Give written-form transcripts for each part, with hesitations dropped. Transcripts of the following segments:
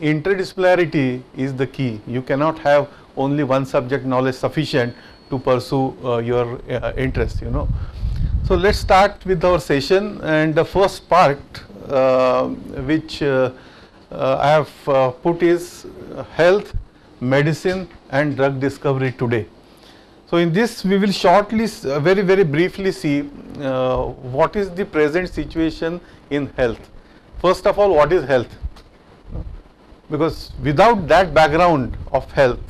Interdisciplinarity is the key. You cannot have only one subject knowledge sufficient to pursue your interest, you know. So let's start with our session, and the first part which I have put is health, medicine and drug discovery today. So in this we will shortly, very briefly see what is the present situation in health. First of all, what is health? Because without that background of health,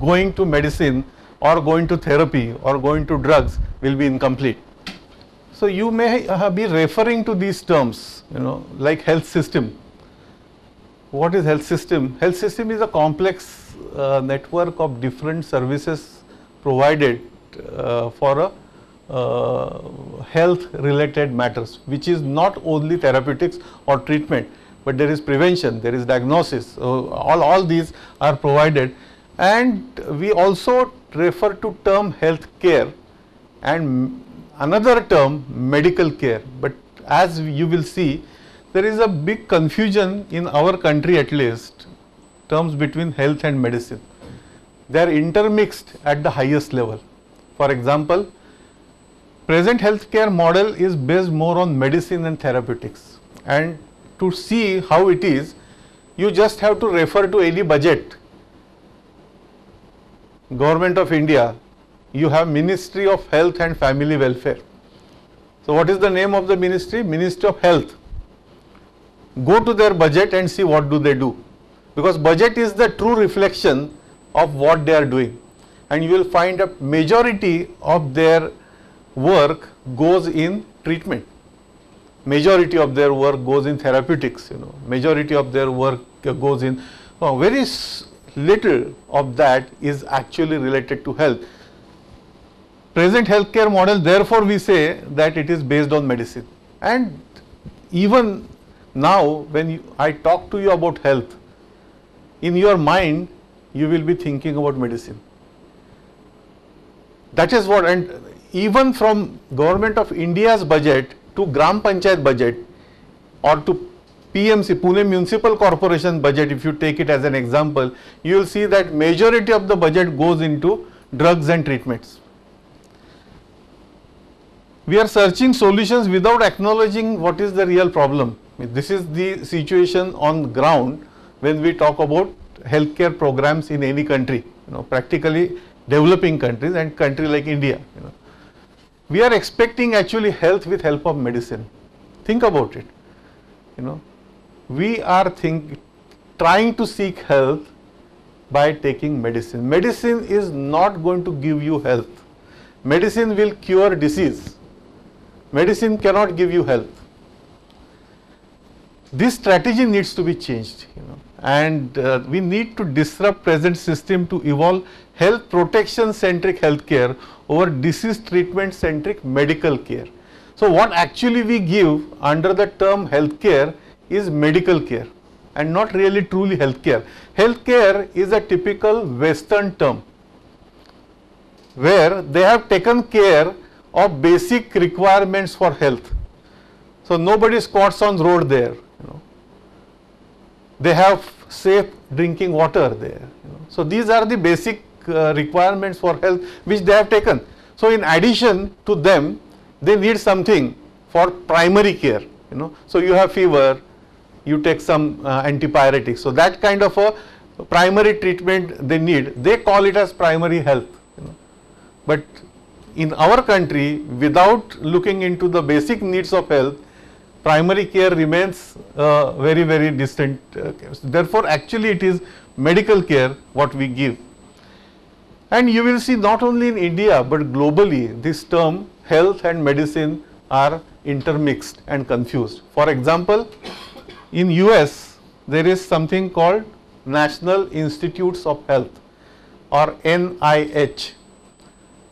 going to medicine or going to therapy or going to drugs will be incomplete. So you may be referring to these terms, you know, like health system. What is health system? Health system is a complex network of different services provided for a health related matters, which is not only therapeutics or treatment, but there is prevention, there is diagnosis, all these are provided. And we also refer to term health care and another term medical care. But as you will see, there is a big confusion in our country, at least, terms between health and medicine. They are intermixed at the highest level. For example, present healthcare model is based more on medicine and therapeutics, and to see how it is, you just have to refer to any budget. Government of India, you have Ministry of Health and Family Welfare. So what is the name of the ministry? Ministry of Health. Go to their budget and see what do they do, because budget is the true reflection of what they are doing, and you will find a majority of their work goes in treatment. Majority of their work goes in therapeutics, you know, majority of their work goes in, very little of that is actually related to health. Present healthcare model, therefore, we say that it is based on medicine. And even now when I talk to you about health, in your mind you will be thinking about medicine. That is what, and even from Government of India's budget to Gram Panchayat budget or to PMC, Pune Municipal Corporation budget, if you take it as an example, you will see that majority of the budget goes into drugs and treatments. We are searching solutions without acknowledging what is the real problem. This is the situation on ground when we talk about healthcare programs in any country, you know, practically developing countries and country like India, you know. We are expecting actually health with help of medicine. Think about it, you know. We are trying to seek health by taking medicine. Medicine is not going to give you health. Medicine will cure disease. Medicine cannot give you health. This strategy needs to be changed, you know, and we need to disrupt present system to evolve health protection centric healthcare over disease treatment centric medical care. So what actually we give under the term healthcare is medical care and not really truly healthcare. Healthcare is a typical Western term where they have taken care of basic requirements for health. So nobody squats on the road there, you know. They have safe drinking water there, you know. So these are the basic requirements for health which they have taken. So in addition to them, they need something for primary care, you know. So you have fever, you take some antipyretics. So that kind of a primary treatment they need. They call it as primary health, you know. But in our country, without looking into the basic needs of health, primary care remains very distant. Therefore, actually it is medical care what we give. And you will see not only in India but globally this term health and medicine are intermixed and confused. For example, in US there is something called National Institutes of Health or NIH.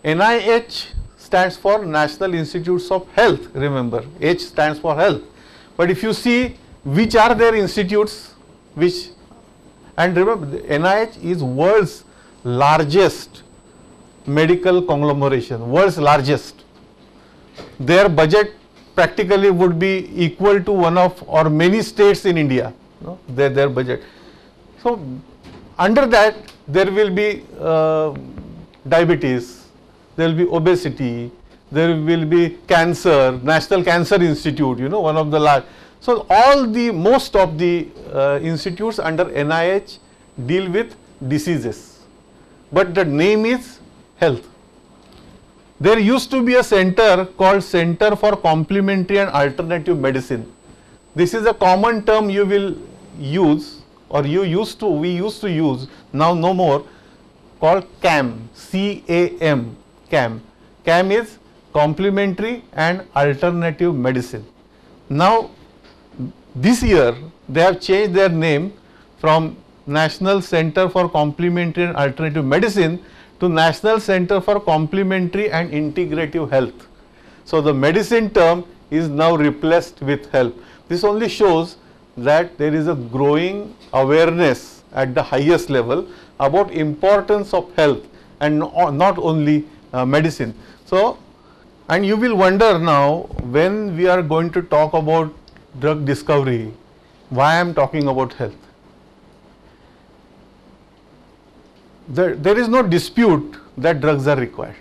NIH stands for National Institutes of Health, remember, H stands for health. But if you see which are their institutes, which, and remember the NIH is world's largest medical conglomeration, world's largest. Their budget practically would be equal to one of or many states in India, you know, their budget. So under that there will be diabetes, there will be obesity, there will be cancer, National Cancer Institute, you know, one of the large. So all the most of the institutes under NIH deal with diseases, but the name is health. There used to be a center called Center for Complementary and Alternative Medicine. This is a common term you will use, or you used to, we used to use, now no more, called CAM, C-A-M, CAM. CAM is Complementary and Alternative Medicine. Now, this year they have changed their name from National Center for Complementary and Alternative Medicine to National Center for Complementary and Integrative Health. So the medicine term is now replaced with health. This only shows that there is a growing awareness at the highest level about importance of health and not only medicine. So, and you will wonder now when we are going to talk about drug discovery, why I am talking about health. There is no dispute that drugs are required,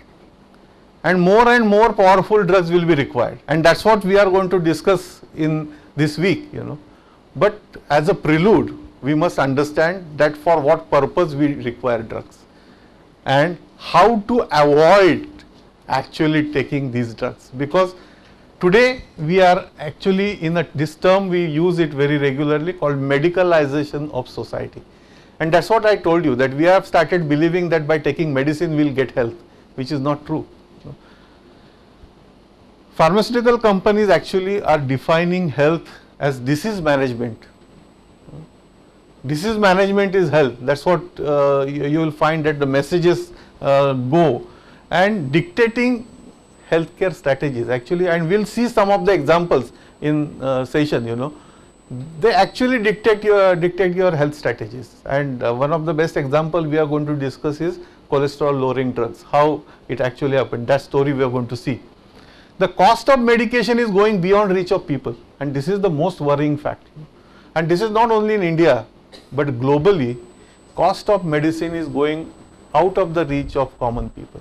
and more powerful drugs will be required, and that is what we are going to discuss in this week, you know. But as a prelude, we must understand that for what purpose we require drugs and how to avoid actually taking these drugs, because today we are actually in a, this term we use it very regularly, called medicalization of society. And that is what I told you, that we have started believing that by taking medicine we will get health, which is not true. Pharmaceutical companies actually are defining health as disease management. Disease management is health, that is what you will find that the messages go, and dictating healthcare strategies actually, and we will see some of the examples in session, you know. They actually dictate your health strategies, and one of the best example we are going to discuss is cholesterol lowering drugs, how it actually happened, that story we are going to see. The cost of medication is going beyond reach of people, and this is the most worrying fact, and this is not only in India but globally. Cost of medicine is going out of the reach of common people.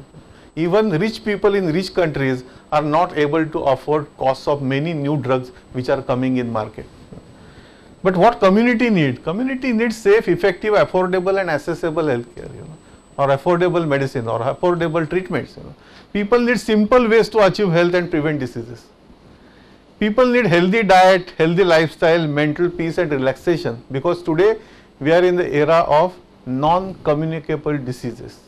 Even rich people in rich countries are not able to afford costs of many new drugs which are coming in market. But what community need? Community needs safe, effective, affordable and accessible healthcare, you know, or affordable medicine or affordable treatments, you know. People need simple ways to achieve health and prevent diseases. People need healthy diet, healthy lifestyle, mental peace and relaxation, because today we are in the era of non-communicable diseases.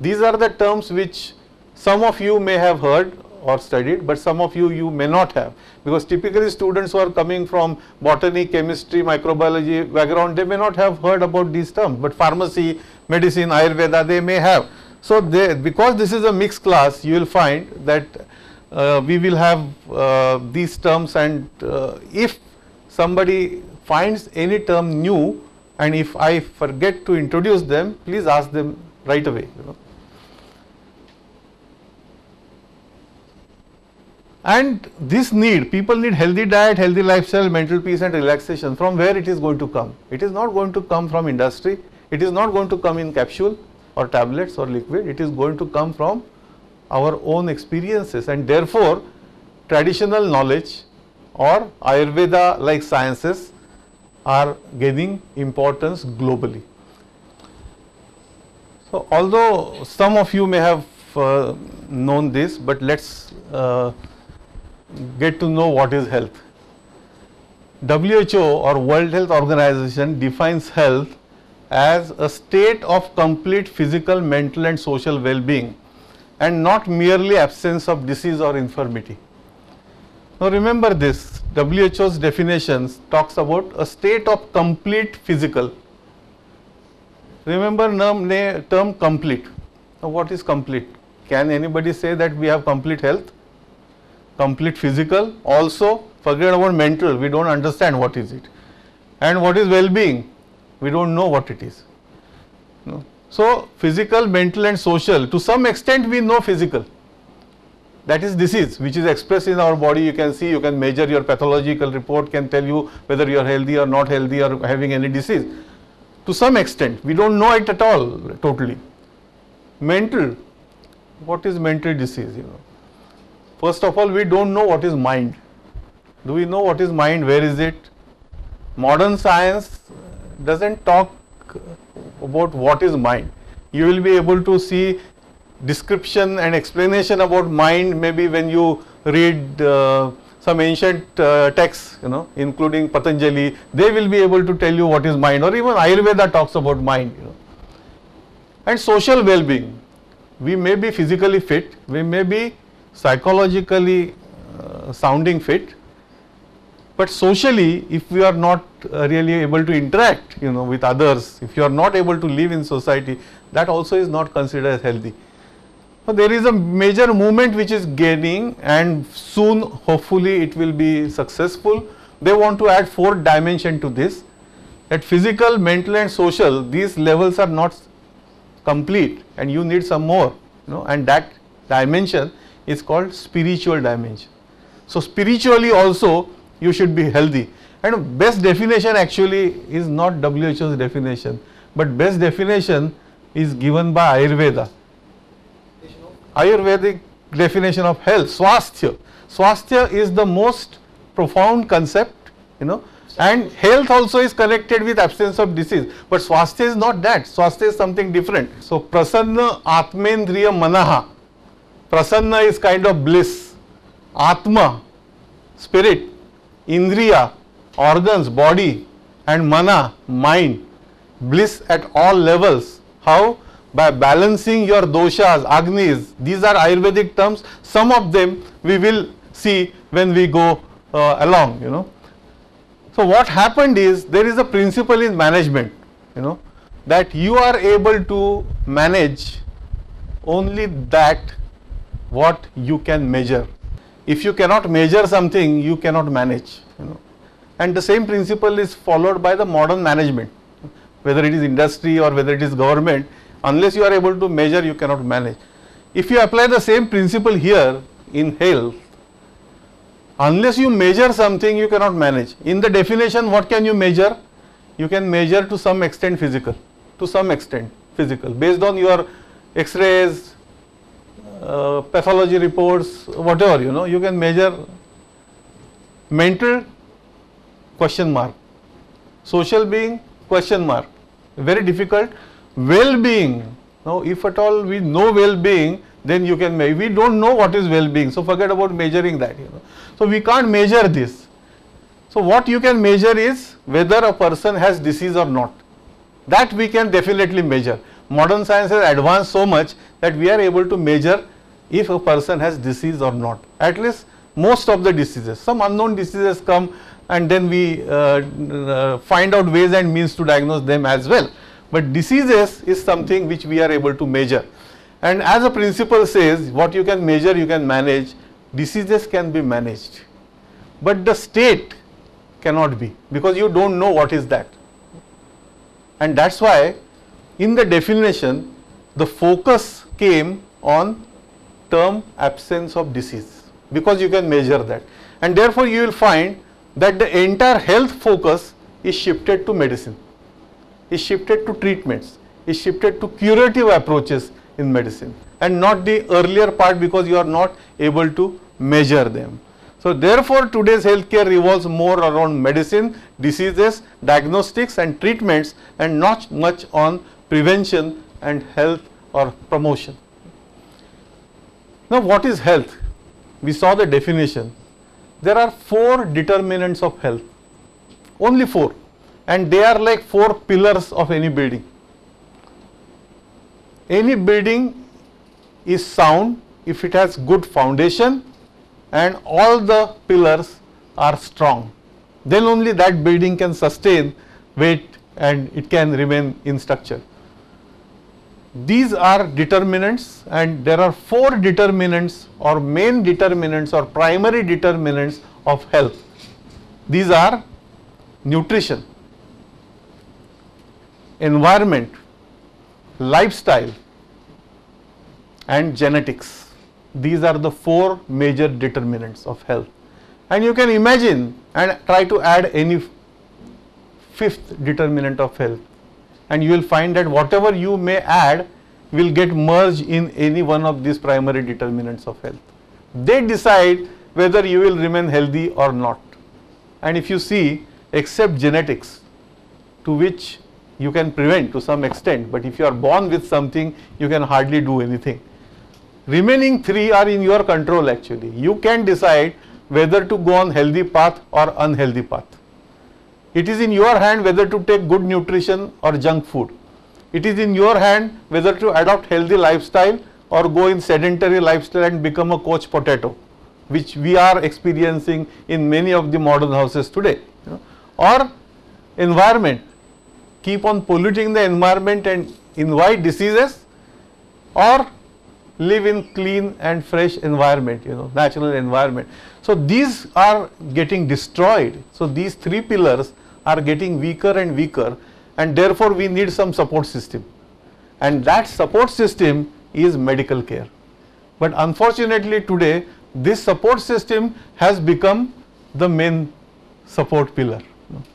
These are the terms which some of you may have heard or studied, but some of you may not have, because typically students who are coming from botany, chemistry, microbiology background, they may not have heard about these terms, but pharmacy, medicine, Ayurveda, they may have. So they, because this is a mixed class, you will find that we will have these terms, and if somebody finds any term new and if I forget to introduce them, please ask them right away, you know. And this need, people need healthy diet, healthy lifestyle, mental peace and relaxation. From where it is going to come? It is not going to come from industry, it is not going to come in capsule or tablets or liquid, it is going to come from our own experiences, and therefore traditional knowledge or Ayurveda like sciences are gaining importance globally. So although some of you may have known this, but let us get to know what is health. WHO or World Health Organization defines health as a state of complete physical, mental and social well-being, and not merely absence of disease or infirmity. Now remember this, WHO's definitions talks about a state of complete physical. Remember term complete. Now what is complete? Can anybody say that we have complete health? Complete physical, also forget about mental, we don't understand what is it, and what is well-being? We don't know what it is. No. So physical, mental and social, to some extent we know physical, that is disease which is expressed in our body, you can see, you can measure, your pathological report can tell you whether you are healthy or not healthy or having any disease. to some extent. We don't know it at all totally. Mental, what is mental disease, you know? First of all, we don't know what is mind. Do we know what is mind? Where is it? Modern science doesn't talk about what is mind. You will be able to see description and explanation about mind maybe when you read some ancient texts, you know, including Patanjali. They will be able to tell you what is mind, or even Ayurveda talks about mind, you know. And social well-being. We may be physically fit, we may be psychologically sounding fit, but socially, if we are not really able to interact, you know, with others, if you are not able to live in society, that also is not considered as healthy. So there is a major movement which is gaining, and soon hopefully it will be successful. They want to add fourth dimension to this, that physical, mental and social, these levels are not complete and you need some more, you know, and that dimension is called spiritual dimension. So spiritually also you should be healthy, and best definition actually is not WHO's definition, but best definition is given by Ayurveda. Ayurvedic definition of health, swasthya. Swasthya is the most profound concept, you know, and health also is connected with absence of disease, but swasthya is not that. Swasthya is something different. So Prasanna Atmendriya Manaha. Prasanna is kind of bliss, Atma, spirit, Indriya, organs, body, and Mana, mind. Bliss at all levels. How? By balancing your doshas, agnis. These are Ayurvedic terms. Some of them we will see when we go along, you know. So what happened is, there is a principle in management, you know, that you are able to manage only that what you can measure. If you cannot measure something, you cannot manage, you know. And the same principle is followed by the modern management, whether it is industry or whether it is government. Unless you are able to measure, you cannot manage. If you apply the same principle here in health, unless you measure something, you cannot manage. In the definition, what can you measure? You can measure to some extent physical, based on your X-rays, pathology reports, whatever, you know, you can measure. Mental, question mark. Social being, question mark. Very difficult. Well-being, now if at all we know well-being, then you can measure. We don't know what is well-being, so forget about measuring that, you know. So we can't measure this. So what you can measure is whether a person has disease or not. That we can definitely measure. Modern science has advanced so much that we are able to measure if a person has disease or not. At least most of the diseases. Some unknown diseases come and then we find out ways and means to diagnose them as well. But diseases is something which we are able to measure, and as a principle says, what you can measure you can manage. Diseases can be managed, but the state cannot be, because you don't know what is that. And that's why in the definition the focus came on term absence of disease, because you can measure that, and therefore you will find that the entire health focus is shifted to medicine, is shifted to treatments, is shifted to curative approaches in medicine, and not the earlier part, because you are not able to measure them. So therefore today's healthcare revolves more around medicine, diseases, diagnostics and treatments, and not much on prevention and health or promotion. Now what is health? We saw the definition. There are four determinants of health, only four. And they are like four pillars of any building. Any building is sound if it has good foundation and all the pillars are strong. Then only that building can sustain weight and it can remain in structure. These are determinants, and there are four determinants or main determinants or primary determinants of health. These are nutrition, environment, lifestyle and genetics. These are the four major determinants of health, and you can imagine and try to add any fifth determinant of health, and you will find that whatever you may add will get merged in any one of these primary determinants of health. They decide whether you will remain healthy or not. And if you see, except genetics, to which you can prevent to some extent, but if you are born with something, you can hardly do anything. Remaining three are in your control actually. You can decide whether to go on healthy path or unhealthy path. It is in your hand whether to take good nutrition or junk food. It is in your hand whether to adopt healthy lifestyle or go in sedentary lifestyle and become a couch potato, which we are experiencing in many of the modern houses today. You know. Or environment, keep on polluting the environment and invite diseases, or live in clean and fresh environment, you know, natural environment. So these are getting destroyed. So these three pillars are getting weaker and weaker, and therefore we need some support system, and that support system is medical care. But unfortunately today this support system has become the main support pillar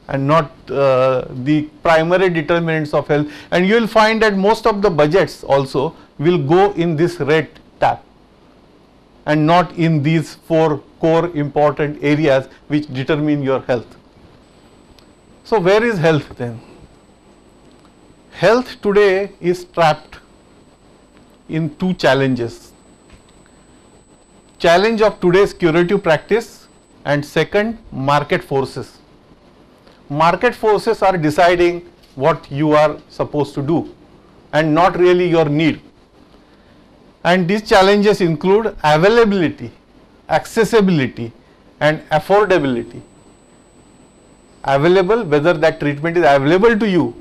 and not the primary determinants of health, and you will find that most of the budgets also will go in this red tab and not in these four core important areas which determine your health. So where is health then? Health today is trapped in two challenges. Challenge of today's curative practice, and second, market forces. Market forces are deciding what you are supposed to do and not really your need. And these challenges include availability, accessibility and affordability. Available, whether that treatment is available to you,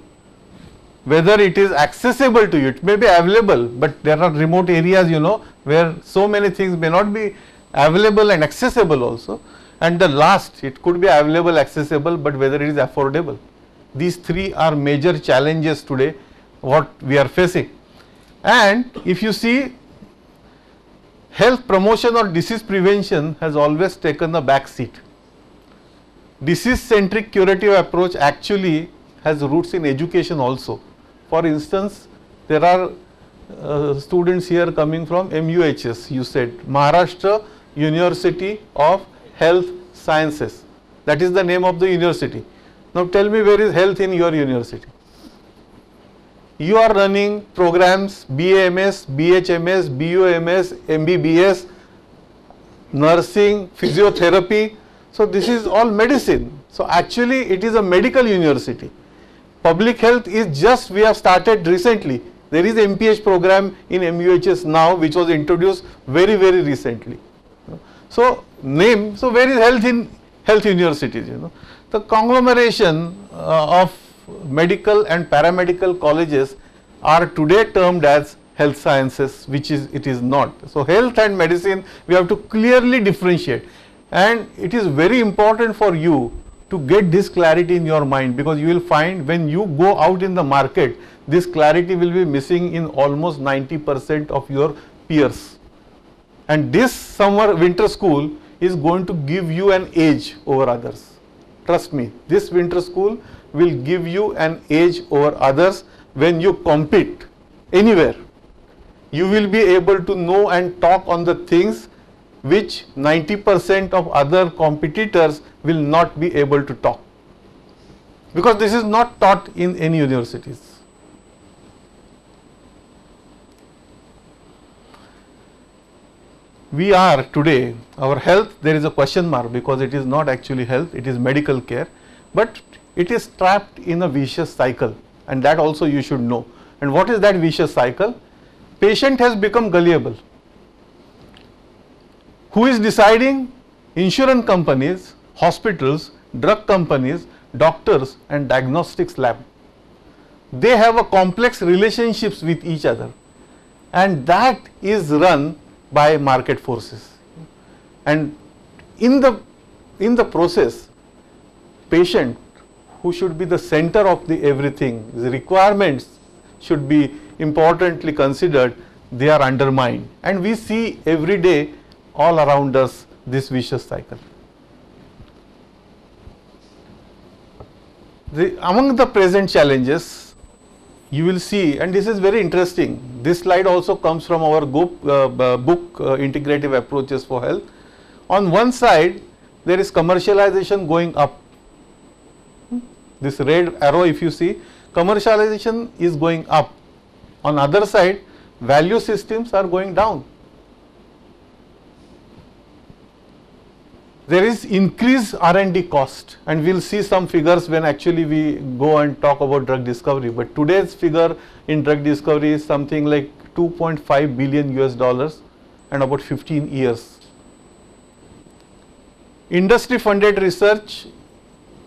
whether it is accessible to you. It may be available, but there are remote areas, you know, where so many things may not be available and accessible also. And the last, it could be available, accessible, but whether it is affordable. These three are major challenges today what we are facing. And if you see, health promotion or disease prevention has always taken a back seat. Disease centric curative approach actually has roots in education also. For instance, there are students here coming from MUHS, you said, Maharashtra University of Health Sciences. That is the name of the university. Now tell me, where is health in your university? You are running programs, BAMS, BHMS, BOMS, MBBS, nursing, physiotherapy. So this is all medicine. So actually it is a medical university. Public health is just, we have started recently. There is an MPH program in MUHS now which was introduced very recently. So name, so where is health in health universities, you know. The conglomeration of medical and paramedical colleges are today termed as health sciences, which is it is not. So health and medicine we have to clearly differentiate, and it is very important for you to get this clarity in your mind, because you will find when you go out in the market this clarity will be missing in almost 90% of your peers. And this summer winter school is going to give you an edge over others. Trust me, this winter school will give you an edge over others. When you compete anywhere, you will be able to know and talk on the things which 90% of other competitors will not be able to talk, because this is not taught in any universities. We are today, our health, there is a question mark, because it is not actually health, it is medical care, but it is trapped in a vicious cycle, and that also you should know. And what is that vicious cycle? Patient has become gullible. Who is deciding? Insurance companies, hospitals, drug companies, doctors and diagnostics lab. They have a complex relationships with each other, and that is run by market forces. And in the process, patient, who should be the center of the everything, the requirements should be importantly considered, they are undermined. And we see every day all around us this vicious cycle. Among the present challenges you will see, and this is very interesting, this slide also comes from our book Integrative Approaches for Health. On one side there is commercialization going up, this red arrow if you see, commercialization is going up. On other side, value systems are going down. There is increased R&D cost, and we will see some figures when actually we go and talk about drug discovery, but today's figure in drug discovery is something like $2.5 billion and about 15 years. Industry funded research,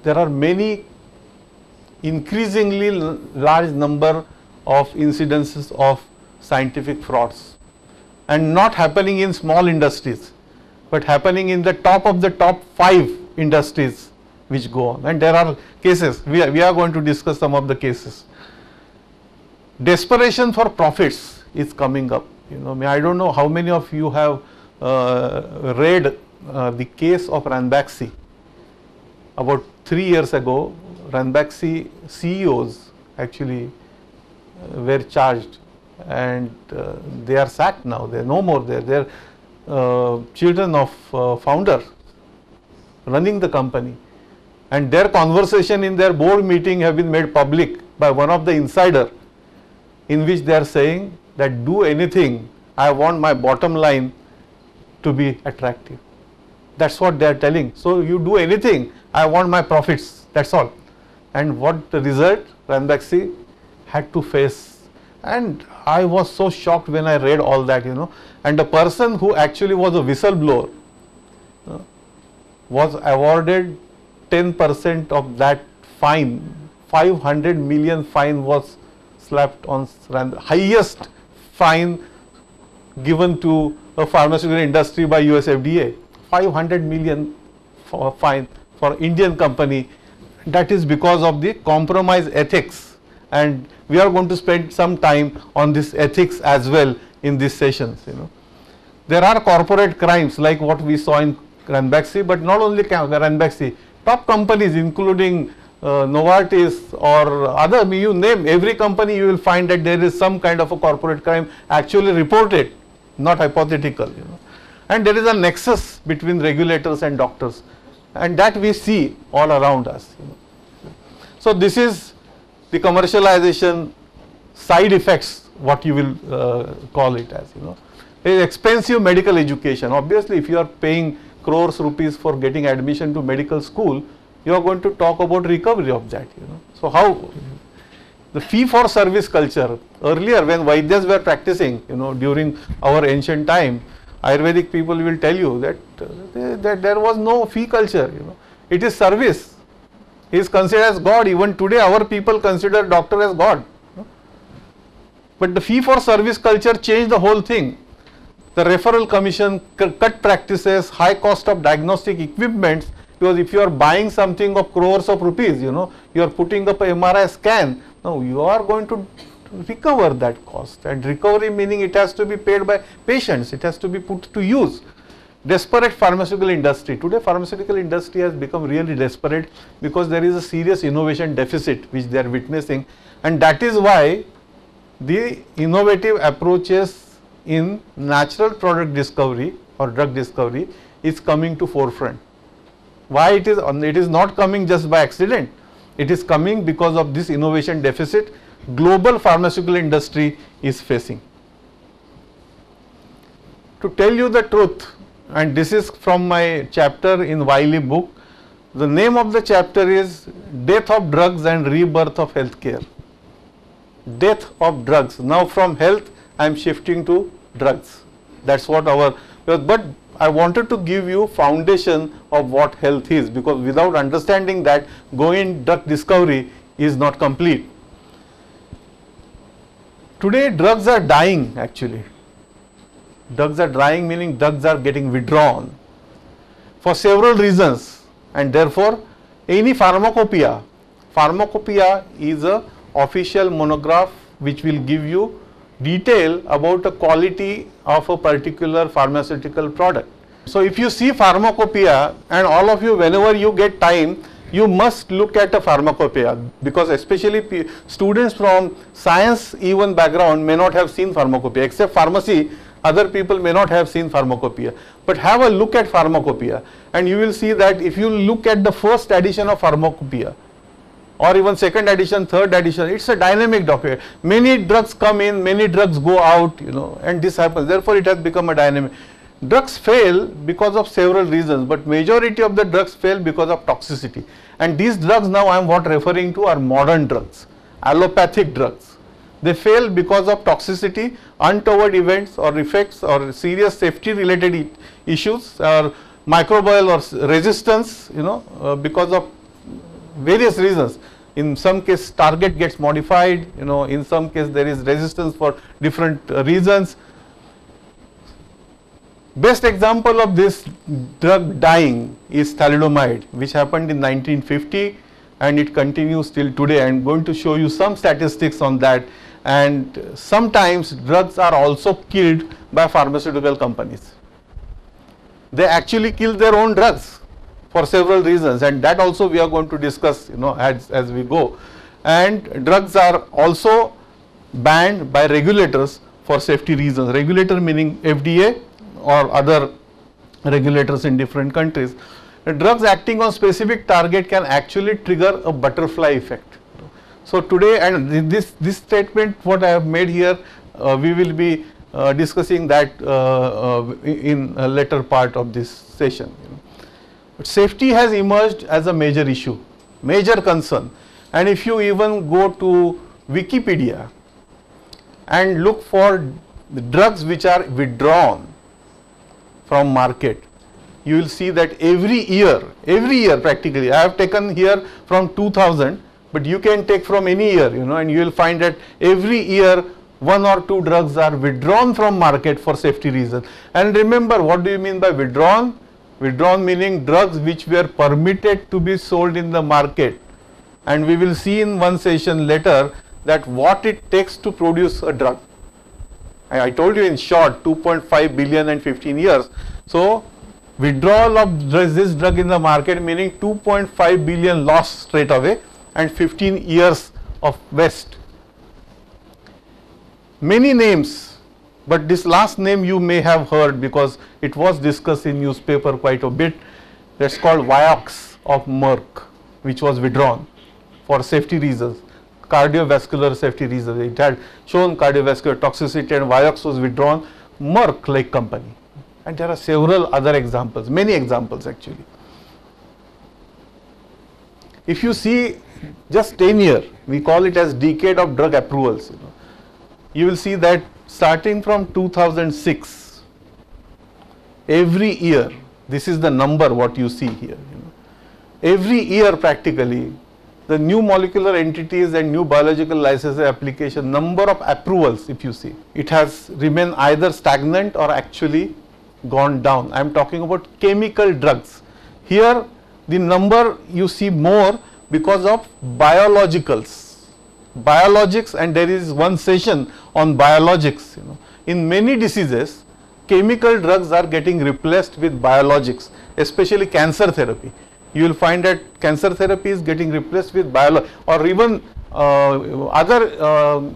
there are many increasingly large number of incidences of scientific frauds, and not happening in small industries, but happening in the top of the top 5 industries which go on, and there are cases, we are going to discuss some of the cases. Desperation for profits is coming up, you know, I don't know how many of you have read the case of Ranbaxy. About 3 years ago, Ranbaxy CEOs actually were charged, and they are sacked now, they are no more there, they are children of founder running the company, and their conversation in their board meeting have been made public by one of the insider, in which they are saying that do anything, I want my bottom line to be attractive. That is what they are telling. So, you do anything, I want my profits, that is all. And what the result Ranbaxy had to face, and I was so shocked when I read all that, you know, and the person who actually was a whistleblower was awarded 10% of that fine, 500 million fine was slapped on Ranbaxy, highest fine given to a pharmaceutical industry by US FDA, 500 million for fine for Indian company, that is because of the compromise ethics, and we are going to spend some time on this ethics as well in these sessions, you know. There are corporate crimes like what we saw in Ranbaxy, but not only Ranbaxy, top companies including Novartis or other, you name every company, you will find that there is some kind of a corporate crime actually reported, not hypothetical, you know. And there is a nexus between regulators and doctors, and that we see all around us, you know. So, this is the commercialization side effects, what you will call it as, you know. Expensive medical education, obviously if you are paying crores rupees for getting admission to medical school, you are going to talk about recovery of that, you know. So, how the fee for service culture, earlier when Vaidyas were practicing, you know, during our ancient time, Ayurvedic people will tell you that, there was no fee culture, you know, it is service. He is considered as God, even today our people consider doctor as God. But the fee for service culture changed the whole thing. The referral commission, cut practices, high cost of diagnostic equipments, because if you are buying something of crores of rupees, you know, you are putting up a MRI scan, now you are going to recover that cost, and recovery meaning it has to be paid by patients, it has to be put to use. Desperate pharmaceutical industry, today pharmaceutical industry has become really desperate because there is a serious innovation deficit which they are witnessing, and that is why the innovative approaches in natural product discovery or drug discovery is coming to forefront. Why it is not coming just by accident, it is coming because of this innovation deficit global pharmaceutical industry is facing. To tell you the truth, and this is from my chapter in Wiley book, the name of the chapter is Death of Drugs and Rebirth of Healthcare. Death of drugs, now from health I am shifting to drugs, that is what our, but I wanted to give you foundation of what health is, because without understanding that, going drug discovery is not complete. Today drugs are dying actually. Drugs are dying meaning drugs are getting withdrawn for several reasons, and therefore any pharmacopoeia, pharmacopoeia is a official monograph which will give you detail about the quality of a particular pharmaceutical product. So, if you see pharmacopoeia, and all of you whenever you get time you must look at a pharmacopoeia, because especially students from science even background may not have seen pharmacopoeia. Except pharmacy, other people may not have seen pharmacopoeia. But have a look at pharmacopoeia and you will see that if you look at the first edition of pharmacopoeia or even second edition, third edition, it's a dynamic document. Many drugs come in, many drugs go out, you know, and this happens. Therefore, it has become a dynamic. Drugs fail because of several reasons, but majority of the drugs fail because of toxicity. And these drugs now I am what referring to are modern drugs, allopathic drugs. They fail because of toxicity, untoward events or effects or serious safety related issues or microbial or resistance, you know, because of various reasons. In some case target gets modified, you know, in some case there is resistance for different reasons. Best example of this drug dying is thalidomide, which happened in 1950 and it continues till today. I am going to show you some statistics on that, and sometimes drugs are also killed by pharmaceutical companies. They actually kill their own drugs for several reasons, and that also we are going to discuss, you know, as we go. And drugs are also banned by regulators for safety reasons. Regulator meaning FDA or other regulators in different countries. Drugs acting on specific target can actually trigger a butterfly effect. So today, and this statement what I have made here, we will be discussing that in a later part of this session. But safety has emerged as a major issue, major concern. And if you even go to Wikipedia and look for the drugs which are withdrawn from market, you will see that every year practically, I have taken here from 2000, but you can take from any year, you know, and you will find that every year 1 or 2 drugs are withdrawn from market for safety reasons. And remember, what do you mean by withdrawn? Withdrawn meaning drugs which were permitted to be sold in the market. And we will see in one session later that what it takes to produce a drug. I told you in short, 2.5 billion and 15 years. So, withdrawal of this drug in the market meaning 2.5 billion loss straight away and 15 years of waste. Many names, but this last name you may have heard because it was discussed in newspaper quite a bit. That's called Vioxx of Merck, which was withdrawn for safety reasons. Cardiovascular safety reasons. It had shown cardiovascular toxicity and Vioxx was withdrawn, Merck-like company. And there are several other examples, many examples actually. If you see just 10 years, we call it as decade of drug approvals, you know, you will see that starting from 2006, every year, this is the number what you see here, you know, every year practically, the new molecular entities and new biological license application, number of approvals, if you see, it has remained either stagnant or actually gone down. I am talking about chemical drugs. Here the number you see more because of biologicals, biologics, and there is one session on biologics, you know. In many diseases, chemical drugs are getting replaced with biologics, especially cancer therapy. You will find that cancer therapy is getting replaced with biologics, or even other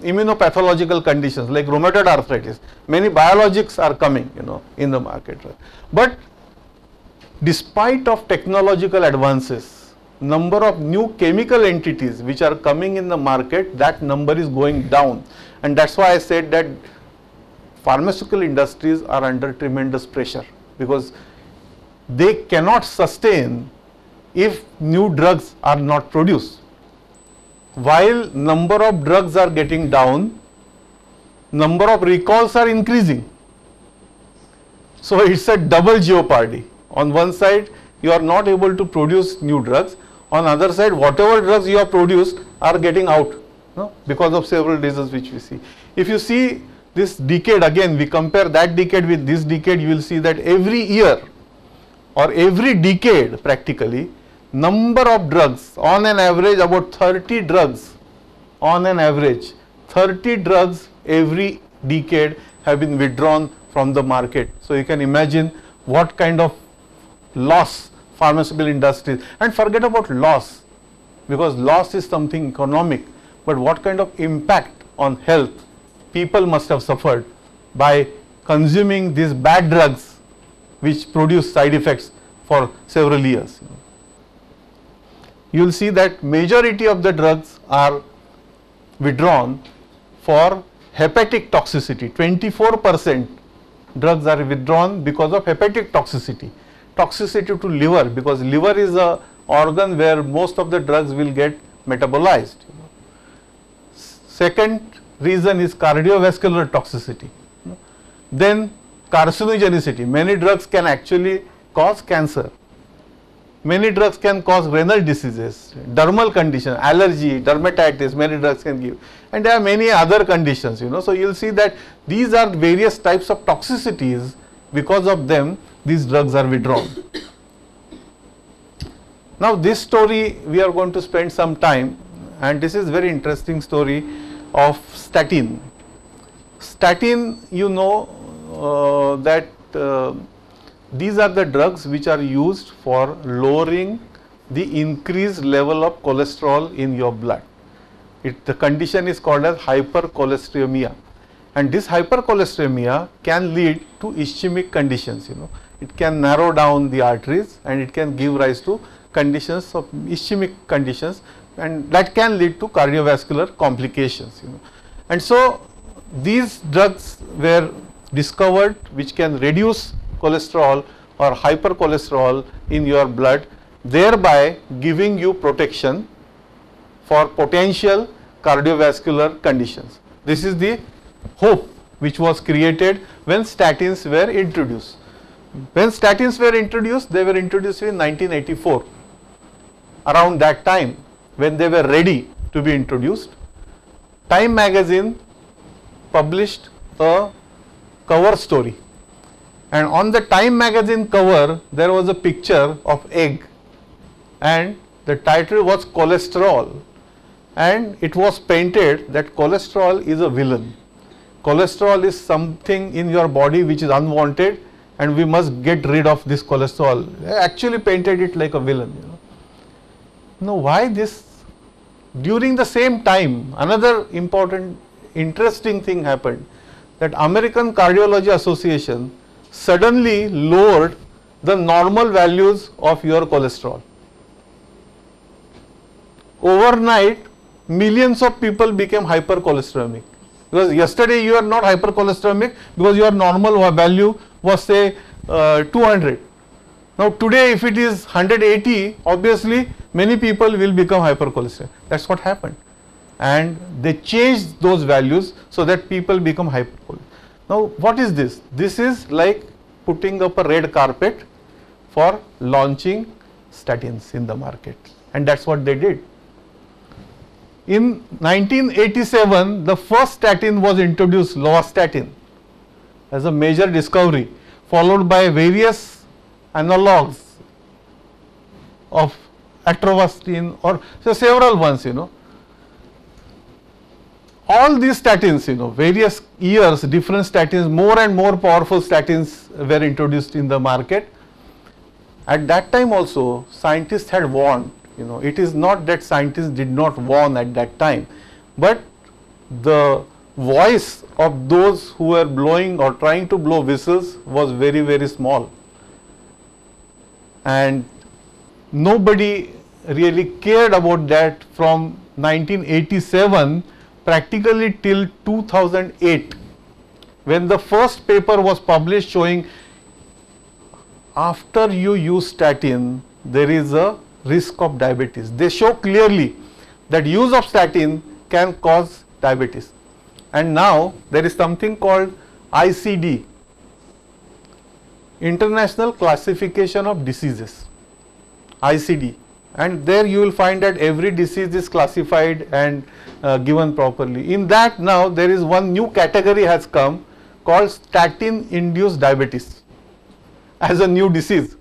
immunopathological conditions like rheumatoid arthritis. Many biologics are coming, you know, in the market. But despite of technological advances, number of new chemical entities which are coming in the market, that number is going down. And that's why I said that pharmaceutical industries are under tremendous pressure, because they cannot sustain if new drugs are not produced. While number of drugs are getting down, number of recalls are increasing. So it's a double jeopardy. On one side, you are not able to produce new drugs. On other side, whatever drugs you have produced are getting out, no? Because of several reasons which we see. If you see this decade, again we compare that decade with this decade, you will see that every year or every decade practically, number of drugs, on an average about 30 drugs, on an average 30 drugs every decade have been withdrawn from the market. So you can imagine what kind of loss pharmaceutical industries, and forget about loss, because loss is something economic, but what kind of impact on health people must have suffered by consuming these bad drugs which produce side effects for several years. You will see that majority of the drugs are withdrawn for hepatic toxicity. 24% drugs are withdrawn because of hepatic toxicity. Toxicity to liver, because liver is a organ where most of the drugs will get metabolized. Second reason is cardiovascular toxicity. Then carcinogenicity. Many drugs can actually cause cancer. Many drugs can cause renal diseases, dermal condition, allergy, dermatitis, many drugs can give, and there are many other conditions, So, you will see that these are various types of toxicities. Because of them, these drugs are withdrawn. Now, this story we are going to spend some time, and this is very interesting story of statin. Statin, these are the drugs which are used for lowering the increased level of cholesterol in your blood. The condition is called as hypercholesteremia, and this hypercholesteremia can lead to ischemic conditions. It can narrow down the arteries and it can give rise to conditions of ischemic conditions, and that can lead to cardiovascular complications. And so these drugs were discovered which can reduce cholesterol or hypercholesterol in your blood, thereby giving you protection for potential cardiovascular conditions. This is the hope which was created when statins were introduced. When statins were introduced, they were introduced in 1984. Around that time, when they were ready to be introduced, Time magazine published a cover story. And on the Time magazine cover, there was a picture of egg, and the title was cholesterol, and it was painted that cholesterol is a villain. Cholesterol is something in your body which is unwanted, and we must get rid of this cholesterol. They actually painted it like a villain. Now, why this? During the same time, another important, interesting thing happened, that American Cardiology Association suddenly lowered the normal values of your cholesterol. Overnight, millions of people became hypercholesteremic, because yesterday you are not hypercholesteremic because your normal value was, say, 200. Now today, if it is 180, obviously many people will become hypercholesteremic. That's what happened, and they changed those values so that people become hypercholesteremic. Now, what is this? This is like putting up a red carpet for launching statins in the market, and that's what they did. In 1987, the first statin was introduced, lovastatin, as a major discovery, followed by various analogues of atorvastatin, or so several ones, All these statins, various years, different statins, more and more powerful statins were introduced in the market. At that time also, scientists had warned, it is not that scientists did not warn at that time, but the voice of those who were blowing or trying to blow whistles was very, very small. And nobody really cared about that from 1987. Practically till 2008, when the first paper was published showing after you use statin, there is a risk of diabetes. They show clearly that use of statin can cause diabetes. And now there is something called ICD, International Classification of Diseases, ICD. And there you will find that every disease is classified and given properly. In that, now there is one new category has come called statin induced diabetes as a new disease.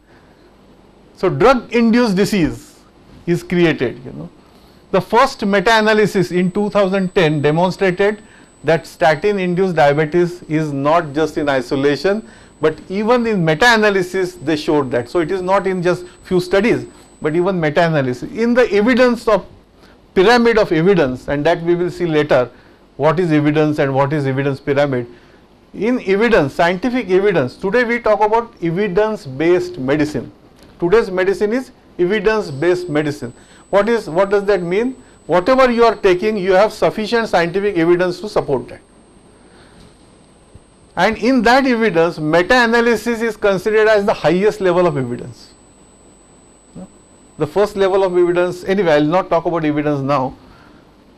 So drug induced disease is created, The first meta-analysis in 2010 demonstrated that statin induced diabetes is not just in isolation, But even in meta-analysis, they showed that. So it is not in just few studies, but even meta-analysis. In the evidence of pyramid of evidence, and that we will see later, what is evidence and what is evidence pyramid. In evidence, scientific evidence, today we talk about evidence-based medicine. Today's medicine is evidence-based medicine. What does that mean? Whatever you are taking, you have sufficient scientific evidence to support that. And in that evidence, meta-analysis is considered as the highest level of evidence. The first level of evidence, anyway, I will not talk about evidence now.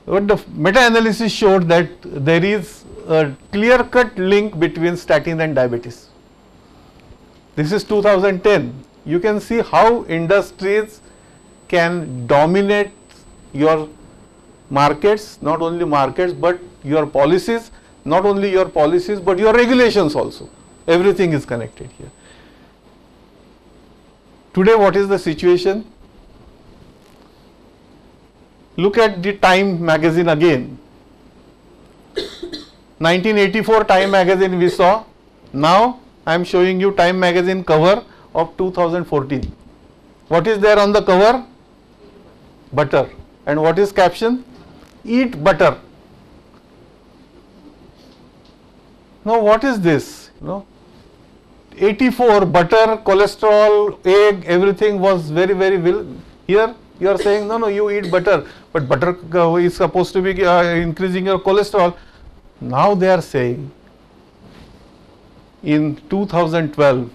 But the meta-analysis showed that there is a clear-cut link between statin and diabetes. This is 2010. You can see how industries can dominate your markets, not only markets, but your policies, not only your policies, but your regulations also. Everything is connected here. Today, what is the situation? Look at the Time magazine again. 1984 Time magazine we saw. Now, I am showing you Time magazine cover of 2014. What is there on the cover? Butter. And what is caption? Eat butter. Now, what is this? No? 84 butter, cholesterol, egg, everything was very, very well. Here you are saying, no, you eat butter, but butter is supposed to be increasing your cholesterol. Now they are saying in 2012,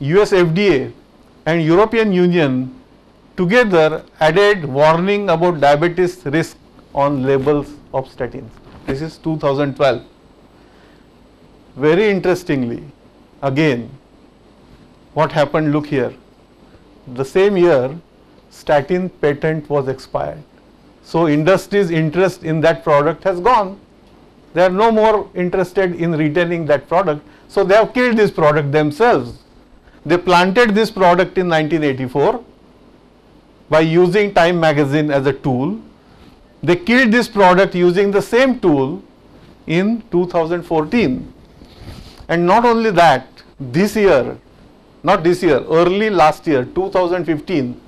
US FDA and European Union together added warning about diabetes risk on labels of statins. This is 2012. Very interestingly, again, what happened? Look here. The same year, statin patent was expired. So industry's interest in that product has gone. They are no more interested in retailing that product. So they have killed this product themselves. They planted this product in 1984 by using Time magazine as a tool. They killed this product using the same tool in 2014. And not only that, this year, not this year, early last year, 2015,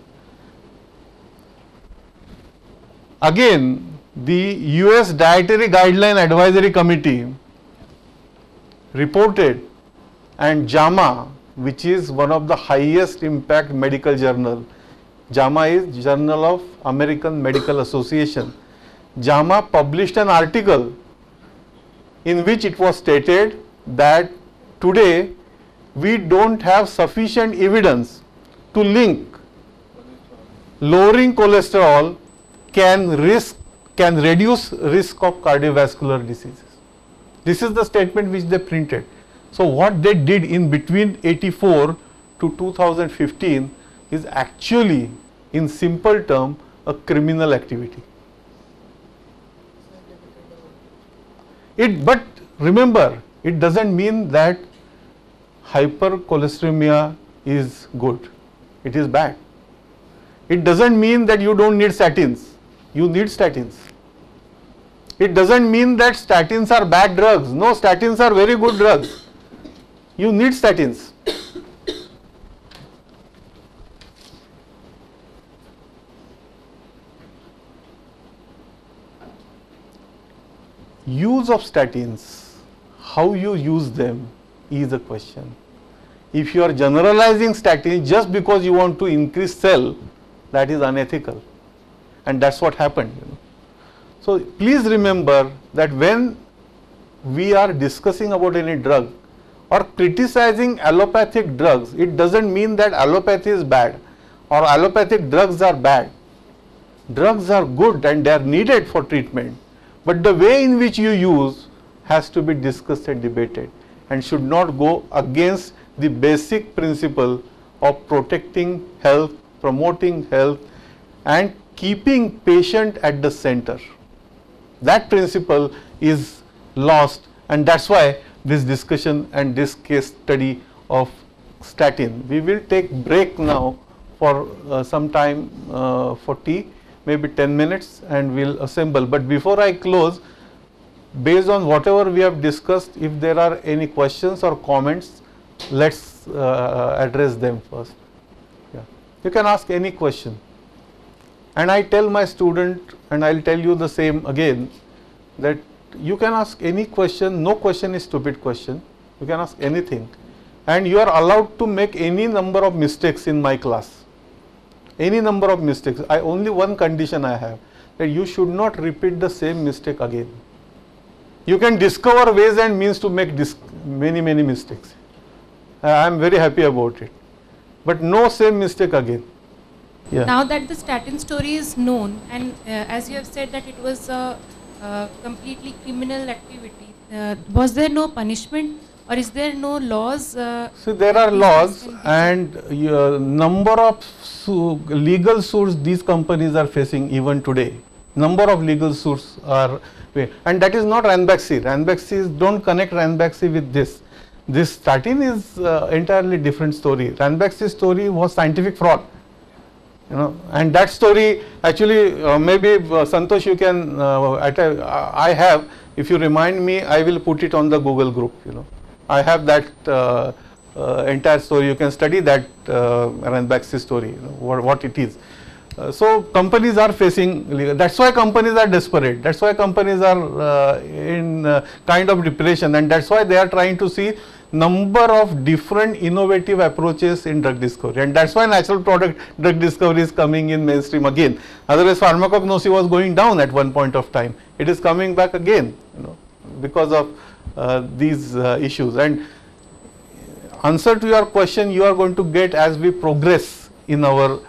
again the US Dietary Guideline Advisory Committee reported, and JAMA, which is one of the highest impact medical journal, JAMA is Journal of American Medical Association, JAMA published an article in which it was stated that today we don't have sufficient evidence to link lowering cholesterol can reduce risk of cardiovascular diseases. This is the statement which they printed. So what they did in between 84 to 2015 is actually, in simple term, a criminal activity. But remember, it doesn't mean that hypercholesteremia is good. It is bad. It doesn't mean that you don't need statins. You need statins. It doesn't mean that statins are bad drugs. No, statins are very good drugs. You need statins. Use of statins. How you use them is a question. If you are generalizing statins just because you want to increase cell, that is unethical, and that's what happened. So please remember that when we are discussing about any drug or criticizing allopathic drugs, it doesn't mean that allopathy is bad or allopathic drugs are bad. Drugs are good and they are needed for treatment, but the way in which you use has to be discussed and debated, and should not go against the basic principle of protecting health, promoting health, and keeping patient at the center. That principle is lost, and that's why this discussion and this case study of statin. We will take break now for some time for tea, maybe 10 minutes, and we'll assemble. But before I close, based on whatever we have discussed, if there are any questions or comments, let's address them first. Yeah. You can ask any question. And I tell my student, and I will tell you the same again, that you can ask any question, no question is stupid question, you can ask anything. And you are allowed to make any number of mistakes in my class, any number of mistakes. I only one condition I have, that you should not repeat the same mistake again. You can discover ways and means to make many mistakes. I am very happy about it, but no same mistake again. Yeah. Now that the statin story is known, and as you have said that it was a completely criminal activity, was there no punishment or is there no laws? So there are laws and number of legal suits these companies are facing even today. Number of legal suits are, and that is not Ranbaxy. Ranbaxy, don't connect Ranbaxy with this. This statin is entirely different story. Ranbaxy's story was scientific fraud. You know, and that story actually maybe Santosh, you can I have, if you remind me, I will put it on the Google group. You know, I have that entire story. You can study that Ranbaxy story. You know, what it is. So companies are facing legal. That's why companies are desperate. That's why companies are in kind of depression, and that's why they are trying to see number of different innovative approaches in drug discovery, and that's why natural product drug discovery is coming in mainstream again. Otherwise, pharmacognosy was going down at one point of time. It is coming back again, you know, because of these issues. And answer to your question, you are going to get as we progress in our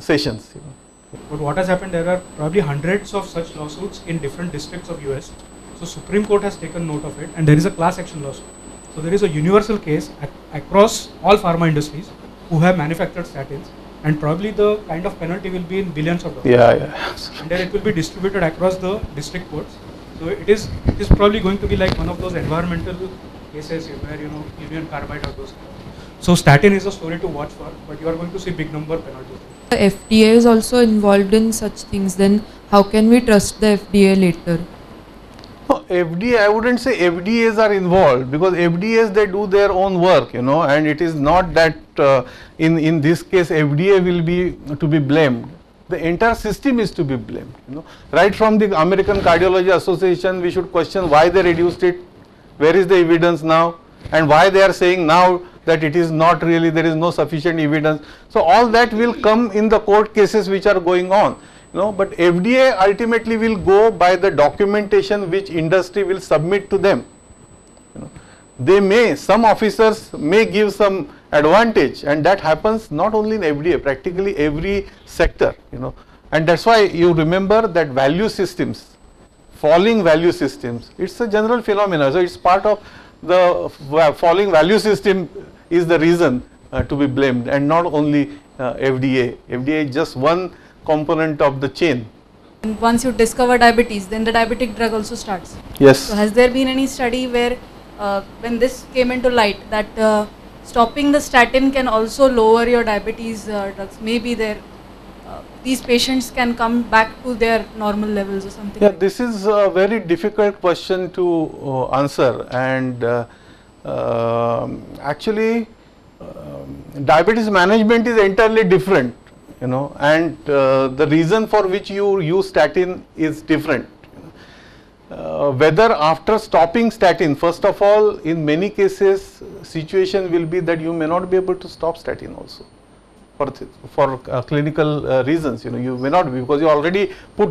sessions. You know. But what has happened? There are probably hundreds of such lawsuits in different districts of US. So Supreme Court has taken note of it, and there is a class action lawsuit. So there is a universal case across all pharma industries who have manufactured statins, and probably the kind of penalty will be in billions of dollars. Yeah, yeah. And then it will be distributed across the district courts. So it is probably going to be like one of those environmental cases where, you know, union carbide or those. So statin is a story to watch for, but you are going to see big number penalties. The FDA is also involved in such things. Then how can we trust the FDA later? No, FDA, I wouldn't say FDAs are involved, because FDAs, they do their own work, you know, and it is not that in this case FDA will be to be blamed. The entire system is to be blamed, you know. Right from the American Cardiology Association, we should question why they reduced it, where is the evidence now, and why they are saying now that it is not really, there is no sufficient evidence. So all that will come in the court cases which are going on. No, but FDA ultimately will go by the documentation which industry will submit to them. You know, they may, some officers may give some advantage, and that happens not only in FDA, practically every sector, you know. And that's why you remember that value systems, falling value systems, it's a general phenomenon. So it's part of the falling value system is the reason to be blamed, and not only FDA. FDA is just one component of the chain. And once you discover diabetes, then the diabetic drug also starts. Yes. So has there been any study where when this came into light that stopping the statin can also lower your diabetes drugs? Maybe these patients can come back to their normal levels or something. Yeah, like this is a very difficult question to answer, and actually diabetes management is entirely different. You know, and the reason for which you use statin is different. Whether after stopping statin, first of all, in many cases, situation will be that you may not be able to stop statin also for clinical reasons. You know, you may not be, because you already put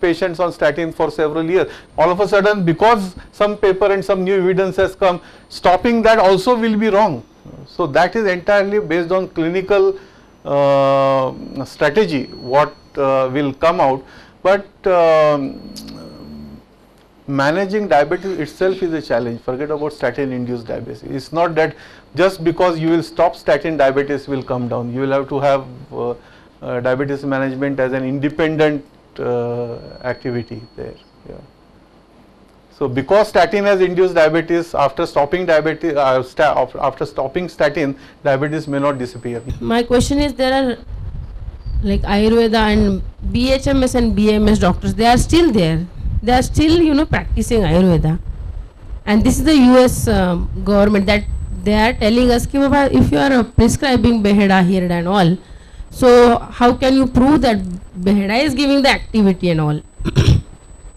patients on statin for several years. All of a sudden, because some paper and some new evidence has come, stopping that also will be wrong. So that is entirely based on clinical strategy what will come out, but managing diabetes itself is a challenge. Forget about statin induced diabetes. It is not that just because you will stop statin, diabetes will come down. You will have to have diabetes management as an independent activity there. Yeah. So because statin has induced diabetes, after stopping diabetes, after stopping statin, diabetes may not disappear. My question is, there are like Ayurveda and BHMS and BAMS doctors, they are still there. They are still, you know, practicing Ayurveda. And this is the US government that they are telling us, if you are prescribing Beheda here and all, so how can you prove that Beheda is giving the activity and all?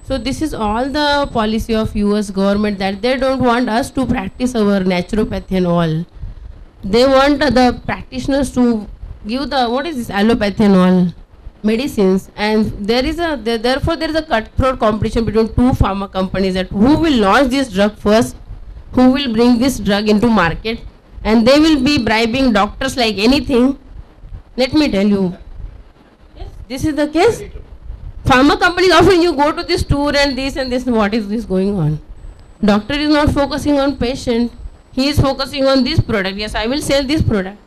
So this is all the policy of US government, that they don't want us to practice our naturopathy and all. They want the practitioners to give the, what is this, allopathy and all medicines. And there is a, therefore there is a cutthroat competition between two pharma companies, that who will launch this drug first, who will bring this drug into market, and they will be bribing doctors like anything. Let me tell you, yes, this is the case. Pharma companies, often you go to this tour and this, what is this going on? Doctor is not focusing on patient, he is focusing on this product. Yes, I will sell this product,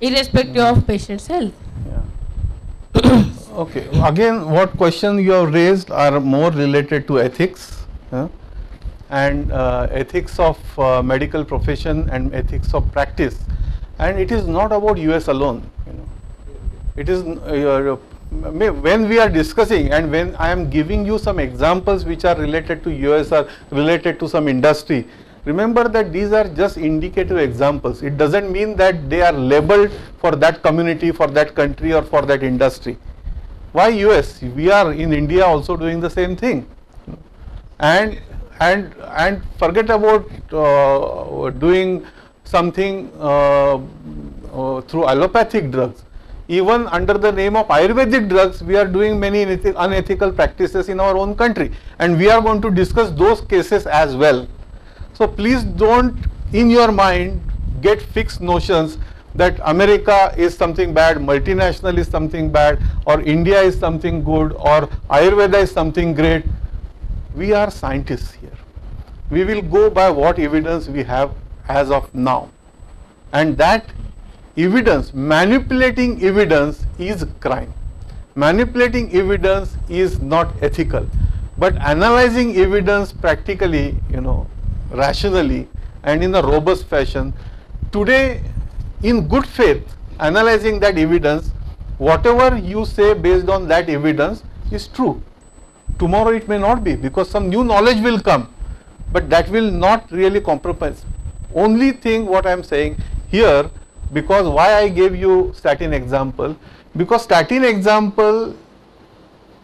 irrespective of patient's health. Yeah. Okay, again, what question you have raised are more related to ethics, and ethics of medical profession and ethics of practice. And it is not about US alone, you know. It is when we are discussing, and when I am giving you some examples which are related to US or related to some industry, remember that these are just indicative examples. It doesn't mean that they are labeled for that community, for that country, or for that industry. Why US? We are in India also doing the same thing. And forget about doing something through allopathic drugs. Even under the name of Ayurvedic drugs, we are doing many unethical practices in our own country, and we are going to discuss those cases as well. So please don't in your mind get fixed notions that America is something bad, multinational is something bad, or India is something good, or Ayurveda is something great. We are scientists here. We will go by what evidence we have as of now, and that evidence, manipulating evidence is a crime. Manipulating evidence is not ethical, but analyzing evidence practically, you know, rationally and in a robust fashion, today in good faith, analyzing that evidence, whatever you say based on that evidence is true. Tomorrow it may not be, because some new knowledge will come, but that will not really compromise. Only thing what I am saying here, because why I gave you statin example, because statin example,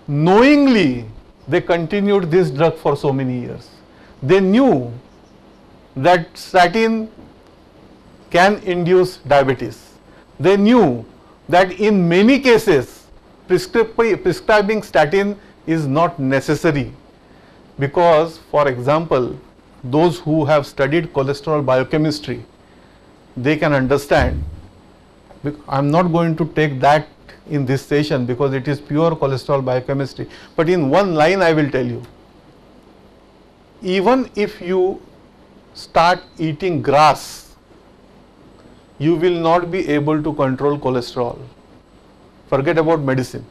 knowingly they continued this drug for so many years. They knew that statin can induce diabetes. They knew that in many cases prescribing statin is not necessary, because for example, those who have studied cholesterol biochemistry, they can understand. I am not going to take that in this session because it is pure cholesterol biochemistry, but in one line I will tell you, even if you start eating grass, you will not be able to control cholesterol. Forget about medicine.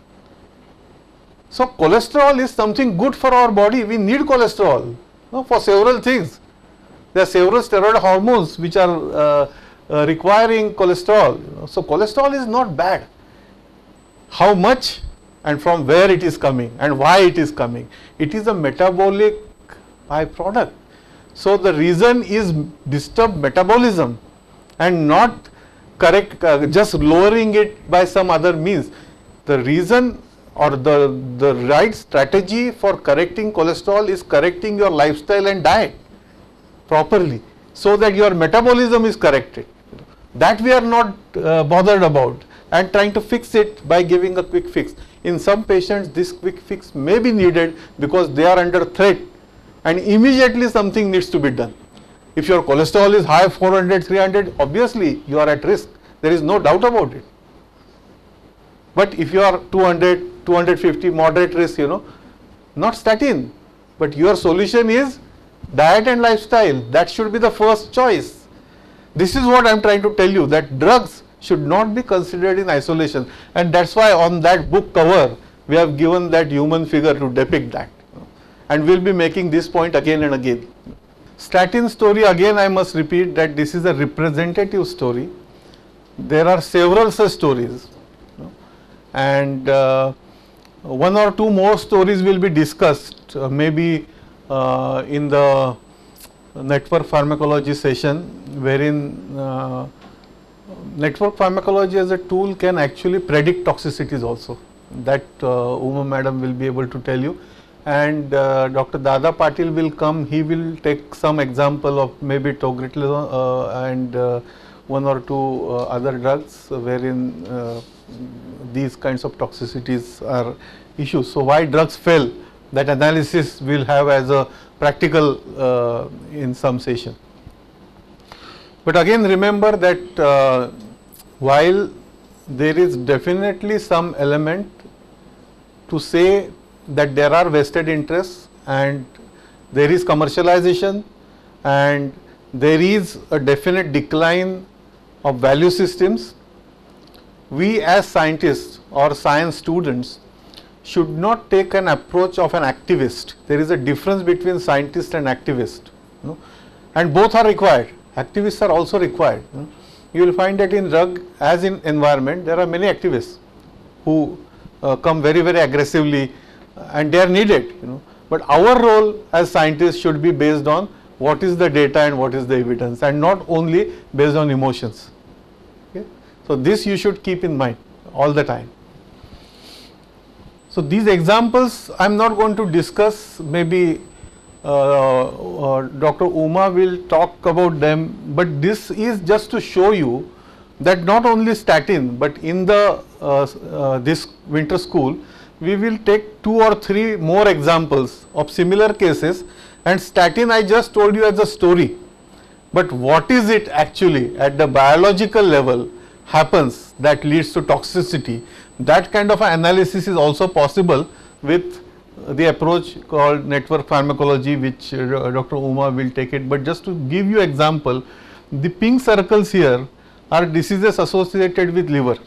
So cholesterol is something good for our body. We need cholesterol, no, for several things. There are several steroid hormones which are requiring cholesterol, you know. So cholesterol is not bad. How much and from where it is coming and why it is coming. It is a metabolic byproduct. So the reason is disturbed metabolism and not correct, just lowering it by some other means. The reason or the right strategy for correcting cholesterol is correcting your lifestyle and diet properly, so that your metabolism is corrected. That we are not bothered about and trying to fix it by giving a quick fix. In some patients, this quick fix may be needed because they are under threat and immediately something needs to be done. If your cholesterol is high, 400, 300, obviously you are at risk. There is no doubt about it. But if you are 200, 250, moderate risk, you know, not statin, but your solution is diet and lifestyle. That should be the first choice. This is what I am trying to tell you, that drugs should not be considered in isolation, and that's why on that book cover we have given that human figure to depict that, and we'll be making this point again and again. Statin story, again I must repeat that this is a representative story. There are several such stories, and one or two more stories will be discussed, maybe in the network pharmacology session, wherein network pharmacology as a tool can actually predict toxicities also. That Uma madam will be able to tell you, and Dr. Dada Patil will come. He will take some example of maybe troglitazone and one or two other drugs wherein these kinds of toxicities are issues. So why drugs fail, that analysis we will have as a practical in some session. But again remember that while there is definitely some element to say that there are vested interests and there is commercialization and there is a definite decline of value systems, we as scientists or science students should not take an approach of an activist. There is a difference between scientist and activist, you know, and both are required. Activists are also required. You know. You will find that in drug as in environment there are many activists who come very, very aggressively, and they are needed, you know. But our role as scientists should be based on what is the data and what is the evidence, and not only based on emotions. Okay? So this you should keep in mind all the time. So these examples I am not going to discuss, maybe Dr. Uma will talk about them, but this is just to show you that not only statin, but in the this winter school we will take 2 or 3 more examples of similar cases, and statin I just told you as a story, but what is it actually at the biological level happens that leads to toxicity. That kind of analysis is also possible with the approach called network pharmacology, which Dr. Uma will take it. But just to give you example, the pink circles here are diseases associated with liver,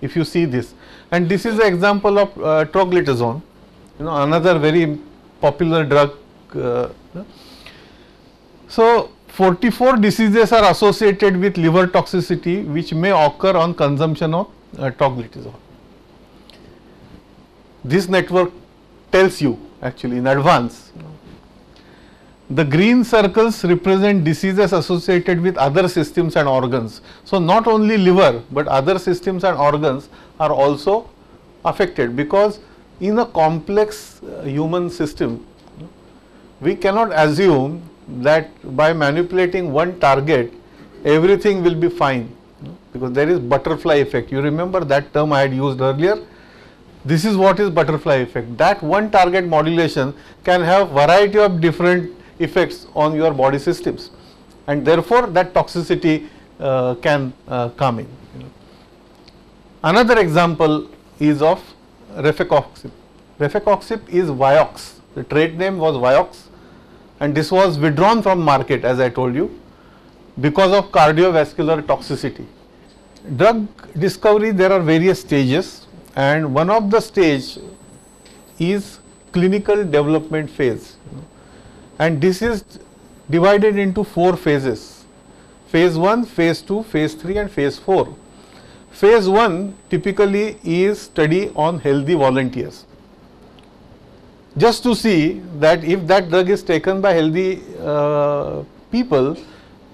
if you see this, and this is an example of troglitazone, you know, another very popular drug. So 44 diseases are associated with liver toxicity which may occur on consumption of troglitazone. This network tells you actually in advance. The green circles represent diseases associated with other systems and organs. So not only liver, but other systems and organs are also affected, because in a complex human system we cannot assume that by manipulating one target everything will be fine, because there is butterfly effect. You remember that term I had used earlier. This is what is butterfly effect, that one target modulation can have variety of different effects on your body systems, and therefore that toxicity can come in. Another example is of refecoxib. Refecoxib is Vioxx, the trade name was Vioxx, and this was withdrawn from market, as I told you, because of cardiovascular toxicity. Drug discovery, there are various stages, and one of the stage is clinical development phase, and this is divided into 4 phases: phase 1, phase 2, phase 3 and phase 4. Phase 1 typically is study on healthy volunteers, just to see that if that drug is taken by healthy people,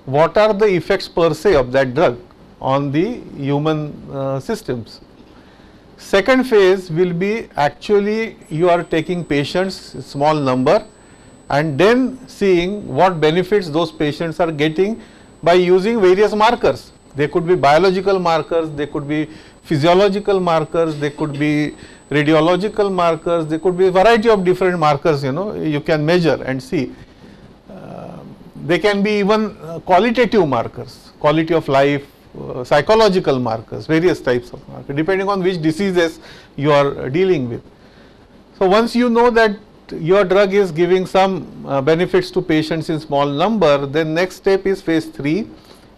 what are the effects per se of that drug on the human systems. Second phase will be actually you are taking patients, small number, and then seeing what benefits those patients are getting by using various markers. They could be biological markers, they could be physiological markers, they could be radiological markers, there could be a variety of different markers, you know, you can measure and see. They can be even qualitative markers, quality of life, psychological markers, various types of markers, depending on which diseases you are dealing with. So once you know that your drug is giving some benefits to patients in small number, then next step is phase 3,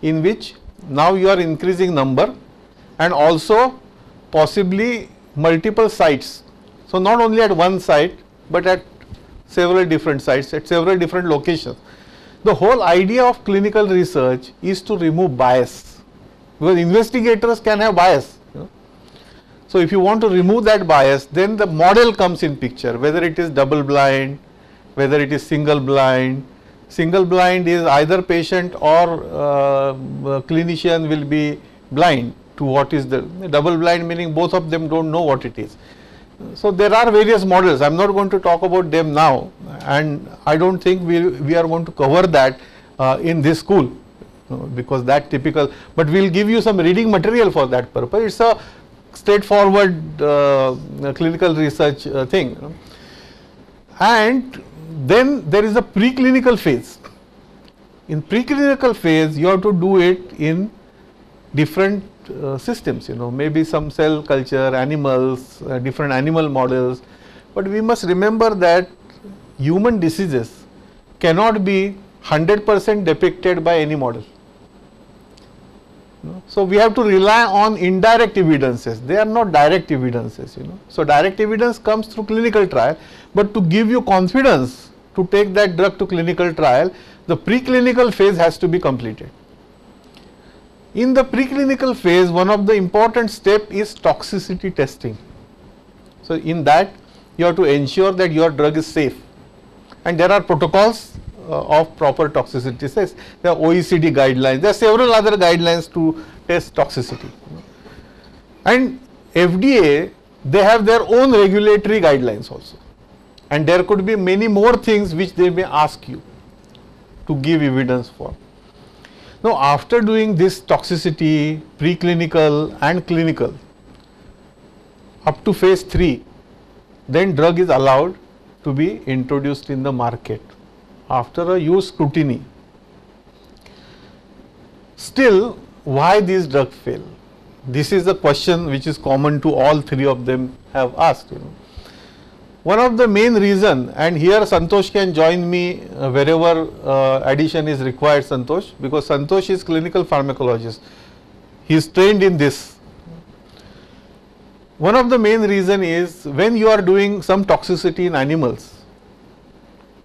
in which now you are increasing number and also possibly multiple sites. So not only at one site, but at several different sites, at several different locations. The whole idea of clinical research is to remove bias, because investigators can have bias, you know. So if you want to remove that bias, then the model comes in picture, whether it is double blind, whether it is single blind, single blind is either patient or clinician will be blind to what is the double blind, meaning both of them do not know what it is. So, there are various models. I am not going to talk about them now, and I do not think we are going to cover that in this school, because that typical, but we will give you some reading material for that purpose. It is a straightforward clinical research thing. And then there is a preclinical phase. In preclinical phase, you have to do it in different systems, you know, maybe some cell culture, animals, different animal models. But we must remember that human diseases cannot be 100% depicted by any model. So, we have to rely on indirect evidences, they are not direct evidences, you know. So, direct evidence comes through clinical trial, but to give you confidence to take that drug to clinical trial, the preclinical phase has to be completed. In the preclinical phase, one of the important step is toxicity testing. So, in that you have to ensure that your drug is safe, and there are protocols of proper toxicity tests. There are OECD guidelines, there are several other guidelines to test toxicity, and FDA, they have their own regulatory guidelines also, and there could be many more things which they may ask you to give evidence for. Now, after doing this toxicity, preclinical and clinical up to phase 3, then drug is allowed to be introduced in the market after a huge scrutiny. Still, why these drugs fail? This is the question which is common to all three of them have asked, you know. One of the main reason, and here Santosh can join me wherever addition is required, Santosh, because Santosh is clinical pharmacologist, he is trained in this. One of the main reason is when you are doing some toxicity in animals,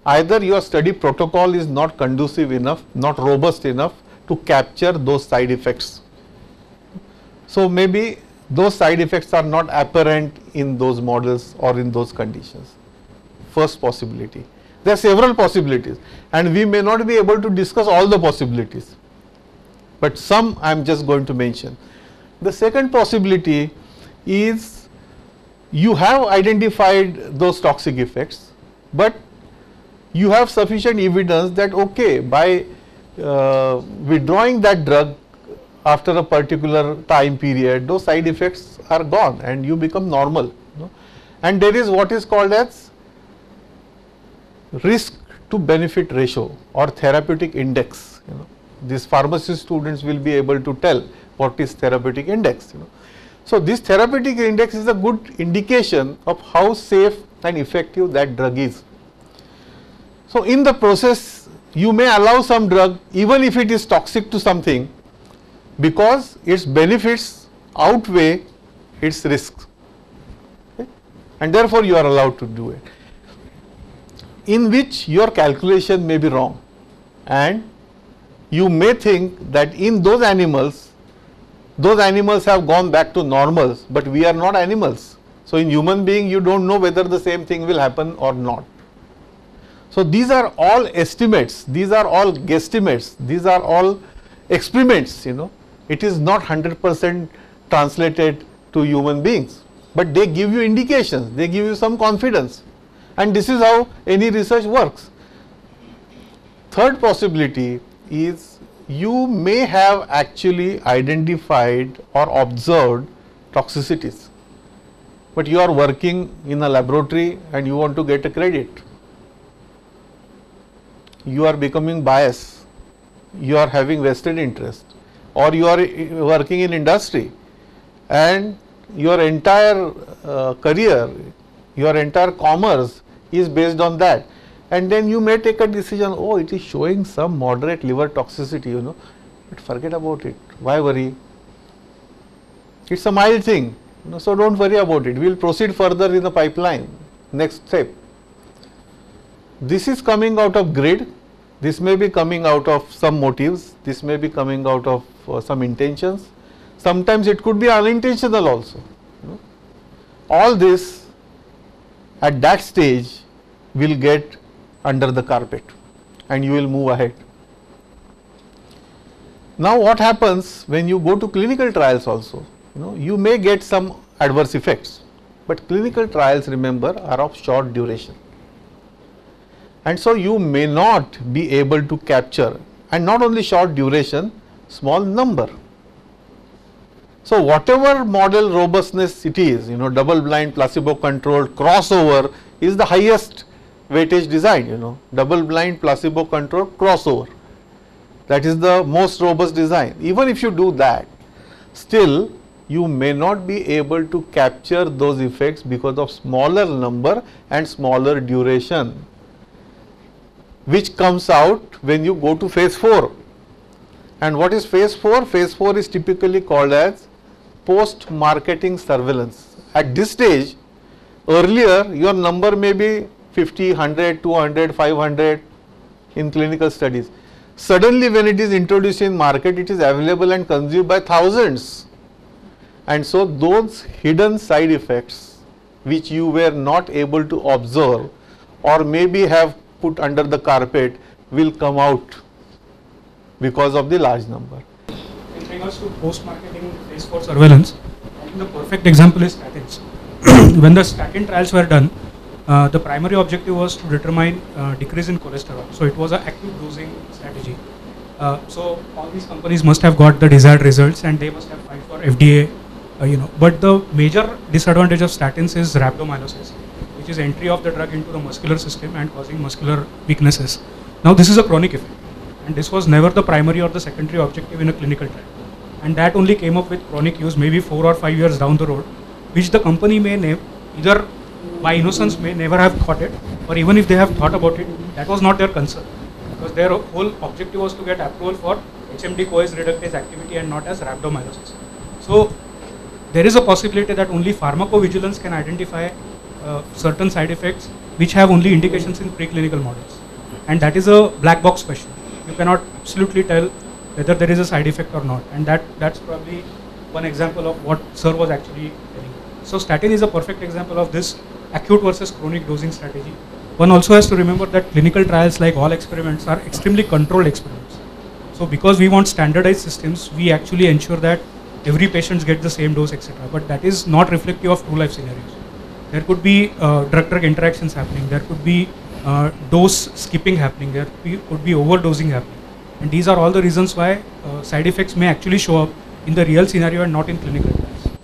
either your study protocol is not conducive enough, not robust enough to capture those side effects. So, maybe those side effects are not apparent in those models or in those conditions. First possibility. There are several possibilities, and we may not be able to discuss all the possibilities, but some I am just going to mention. The second possibility is you have identified those toxic effects, but you have sufficient evidence that okay, by withdrawing that drug after a particular time period, those side effects are gone and you become normal, you know? And there is what is called as risk to benefit ratio or therapeutic index, you know. These pharmacy students will be able to tell what is therapeutic index, you know. So, this therapeutic index is a good indication of how safe and effective that drug is. So, in the process, you may allow some drug even if it is toxic to something, because its benefits outweigh its risks, okay? And therefore, you are allowed to do it, in which your calculation may be wrong, and you may think that in those animals have gone back to normals, but we are not animals. So, in human being, you do not know whether the same thing will happen or not. So, these are all estimates, these are all guesstimates, these are all experiments, you know. It is not 100% translated to human beings, but they give you indications, they give you some confidence, and this is how any research works. Third possibility is you may have actually identified or observed toxicities, but you are working in a laboratory and you want to get a credit. You are becoming biased, you are having vested interest, or you are working in industry and your entire career, your entire commerce is based on that, and then you may take a decision, oh, it is showing some moderate liver toxicity, you know, but forget about it, why worry, it is a mild thing, you know, so do not worry about it, we will proceed further in the pipeline, next step. This is coming out of greed, this may be coming out of some motives, this may be coming out of some intentions, sometimes it could be unintentional also, you know. All this at that stage will get under the carpet and you will move ahead. Now what happens when you go to clinical trials also? You know, you may get some adverse effects, but clinical trials, remember, are of short duration. And so you may not be able to capture, and not only short duration, small number. So whatever model robustness it is, you know, double blind, placebo controlled, crossover is the highest weightage design, you know, double blind, placebo controlled, crossover. That is the most robust design. Even if you do that, still you may not be able to capture those effects because of smaller number and smaller duration, which comes out when you go to phase 4. And what is phase 4? Phase 4 is typically called as post-marketing surveillance. At this stage, earlier your number may be 50, 100, 200, 500 in clinical studies. Suddenly when it is introduced in market, it is available and consumed by thousands. And so those hidden side effects which you were not able to observe or maybe have put under the carpet will come out because of the large number. In regards to post-marketing phase 4 surveillance, I think the perfect example is statins. When the statin trials were done, the primary objective was to determine decrease in cholesterol. So it was an active dosing strategy. So all these companies must have got the desired results and they must have filed for FDA, you know. But the major disadvantage of statins is rhabdomyolysis, which is entry of the drug into the muscular system and causing muscular weaknesses. Now this is a chronic effect. And this was never the primary or the secondary objective in a clinical trial, and that only came up with chronic use maybe 4 or 5 years down the road, which the company may either by innocence may never have thought it, or even if they have thought about it, that was not their concern, because their whole objective was to get approval for HMD-CoAs reductase activity and not as rhabdomyolysis. So there is a possibility that only pharmacovigilance can identify certain side effects which have only indications in preclinical models, and that is a black box question. You cannot absolutely tell whether there is a side effect or not, and that's probably one example of what sir was actually telling. So statin is a perfect example of this acute versus chronic dosing strategy. One also has to remember that clinical trials, like all experiments, are extremely controlled experiments. So because we want standardized systems, we actually ensure that every patient gets the same dose, etc. But that is not reflective of true life scenarios. There could be drug-drug interactions happening, there could be dose skipping happening, there could be overdosing happening, and these are all the reasons why side effects may actually show up in the real scenario and not in clinical trials.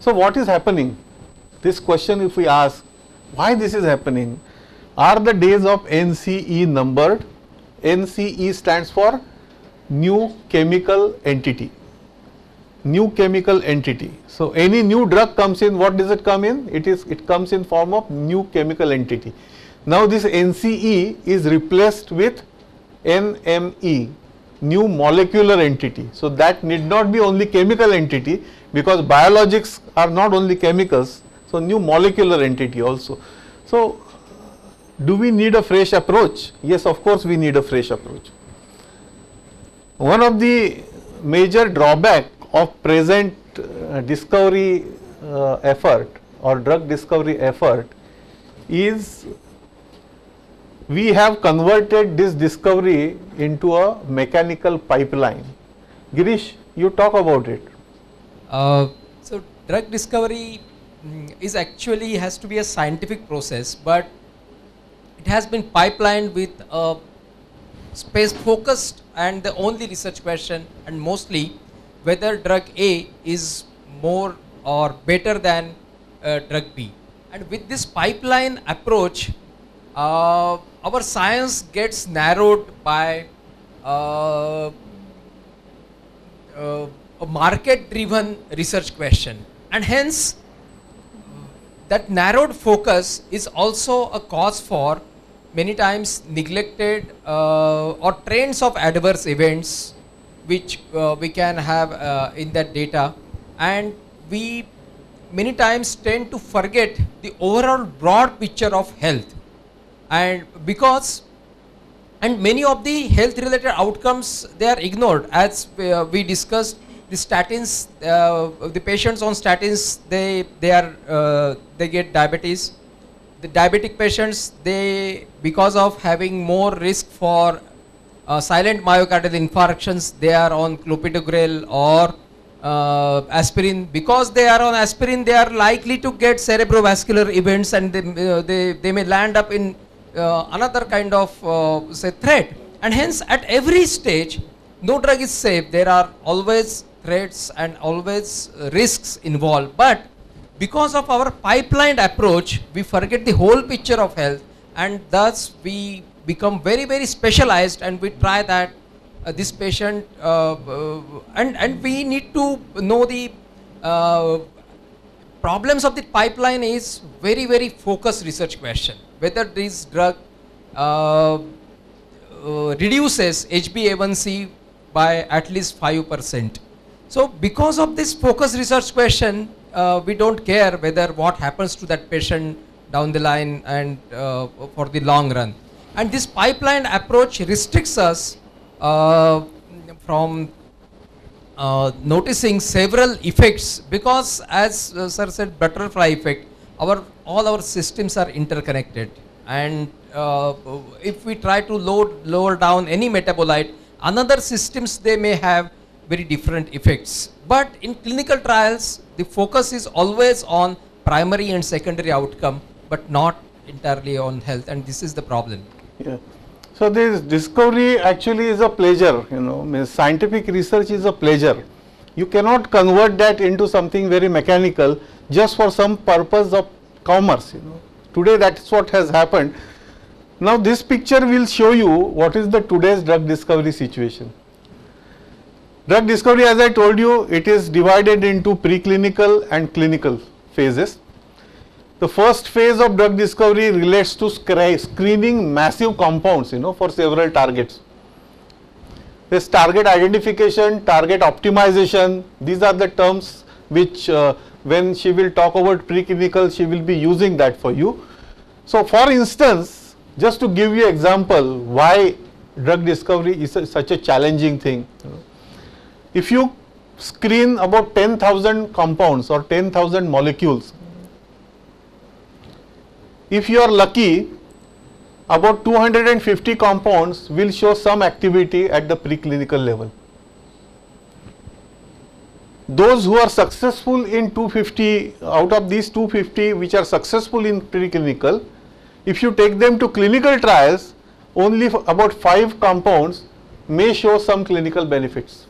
So what is happening? This question, if we ask why this is happening, are the days of NCE numbered? NCE stands for new chemical entity. New chemical entity. So any new drug comes in, what does it come in? It comes in form of new chemical entity. Now this NCE is replaced with NME, new molecular entity. So that need not be only chemical entity, because biologics are not only chemicals, so new molecular entity also. So do we need a fresh approach? Yes, of course we need a fresh approach. One of the major drawback of present discovery effort or drug discovery effort is we have converted this discovery into a mechanical pipeline. Girish, you talk about it. So drug discovery is actually has to be a scientific process, but it has been pipelined with a space focused and the only research question, and mostly whether drug A is more or better than drug B. And with this pipeline approach, our science gets narrowed by a market-driven research question, and hence that narrowed focus is also a cause for many times neglected or trends of adverse events which we can have in that data, and we many times tend to forget the overall broad picture of health. And because, and many of the health related outcomes, they are ignored. As we discussed, the statins, the patients on statins, they get diabetes, the diabetic patients, they, because of having more risk for silent myocardial infarctions, they are on clopidogrel or aspirin. Because they are on aspirin, they are likely to get cerebrovascular events, and they may land up in another kind of say threat. And hence, at every stage, no drug is safe. There are always threats and always risks involved. But because of our pipeline approach, we forget the whole picture of health, and thus we become very, very specialized, and we try that this patient, and we need to know the problems of the pipeline is very, very focused research question. Whether this drug reduces HbA1c by at least 5%. So because of this focused research question, we don't care whether what happens to that patient down the line and for the long run. And this pipeline approach restricts us from noticing several effects, because as sir said, butterfly effect, all our systems are interconnected, and if we try to lower down any metabolite, another systems they may have very different effects. But in clinical trials, the focus is always on primary and secondary outcome, but not entirely on health, and this is the problem. Yeah. So this discovery actually is a pleasure, you know, means scientific research is a pleasure. You cannot convert that into something very mechanical just for some purpose of commerce, you know. Today that is what has happened. Now this picture will show you what is the today's drug discovery situation. Drug discovery, as I told you, it is divided into preclinical and clinical phases. The first phase of drug discovery relates to screening massive compounds, you know, for several targets. This target identification, target optimization, these are the terms which when she will talk about preclinical, she will be using that for you. So for instance, just to give you an example why drug discovery is such a challenging thing. If you screen about 10,000 compounds or 10,000 molecules, if you are lucky, about 250 compounds will show some activity at the preclinical level. Those who are successful in 250, out of these 250 which are successful in preclinical, if you take them to clinical trials, only about 5 compounds may show some clinical benefits.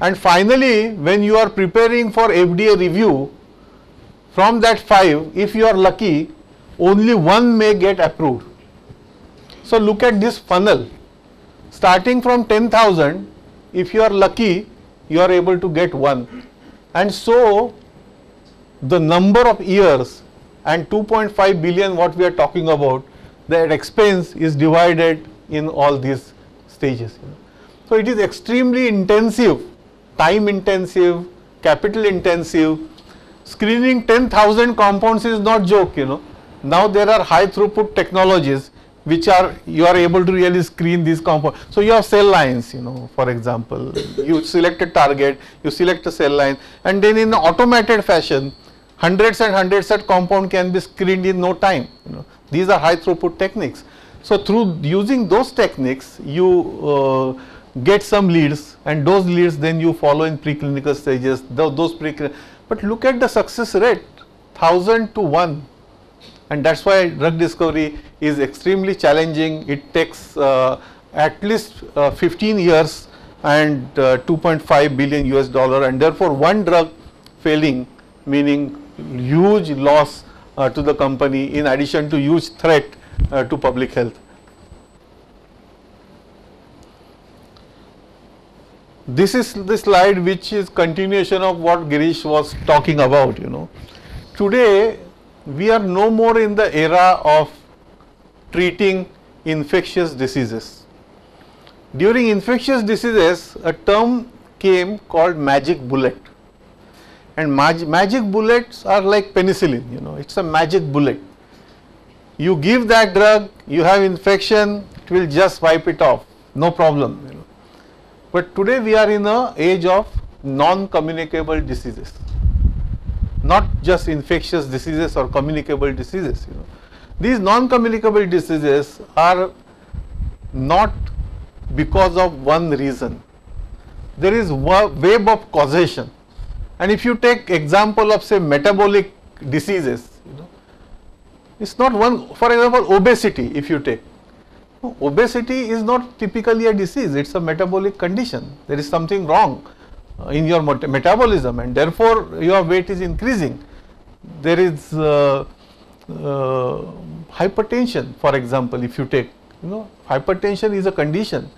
And finally, when you are preparing for FDA review, from that 5, if you are lucky, only 1 may get approved. So look at this funnel. Starting from 10,000, if you are lucky, you are able to get 1. And so the number of years and 2.5 billion what we are talking about, that expense is divided in all these stages. So it is extremely intensive. Time intensive, capital intensive. Screening 10,000 compounds is not joke, you know. Now there are high throughput technologies which are, you are able to really screen these compounds. So you have cell lines, you know, for example, you select a target, you select a cell line, and then in automated fashion, hundreds and hundreds of compounds can be screened in no time, you know. These are high throughput techniques. So through using those techniques, you get some leads, and those leads then you follow in preclinical stages, those preclinical. But look at the success rate, 1000 to 1, and that's why drug discovery is extremely challenging. It takes at least 15 years and $2.5 billion US, and therefore one drug failing meaning huge loss to the company, in addition to huge threat to public health. This is the slide which is continuation of what Girish was talking about, you know. Today we are no more in the era of treating infectious diseases. During infectious diseases, a term came called magic bullet, and magic bullets are like penicillin, you know, it's a magic bullet. You give that drug, you have infection, it will just wipe it off, no problem, you know. But today we are in an age of non-communicable diseases, not just infectious diseases or communicable diseases, you know. These non-communicable diseases are not because of one reason. There is a web of causation. And if you take example of say metabolic diseases, you know, it's not one, for example, obesity if you take. No, obesity is not typically a disease, it's a metabolic condition. There is something wrong in your metabolism and therefore your weight is increasing. There is hypertension, for example, if you take, you know, hypertension is a condition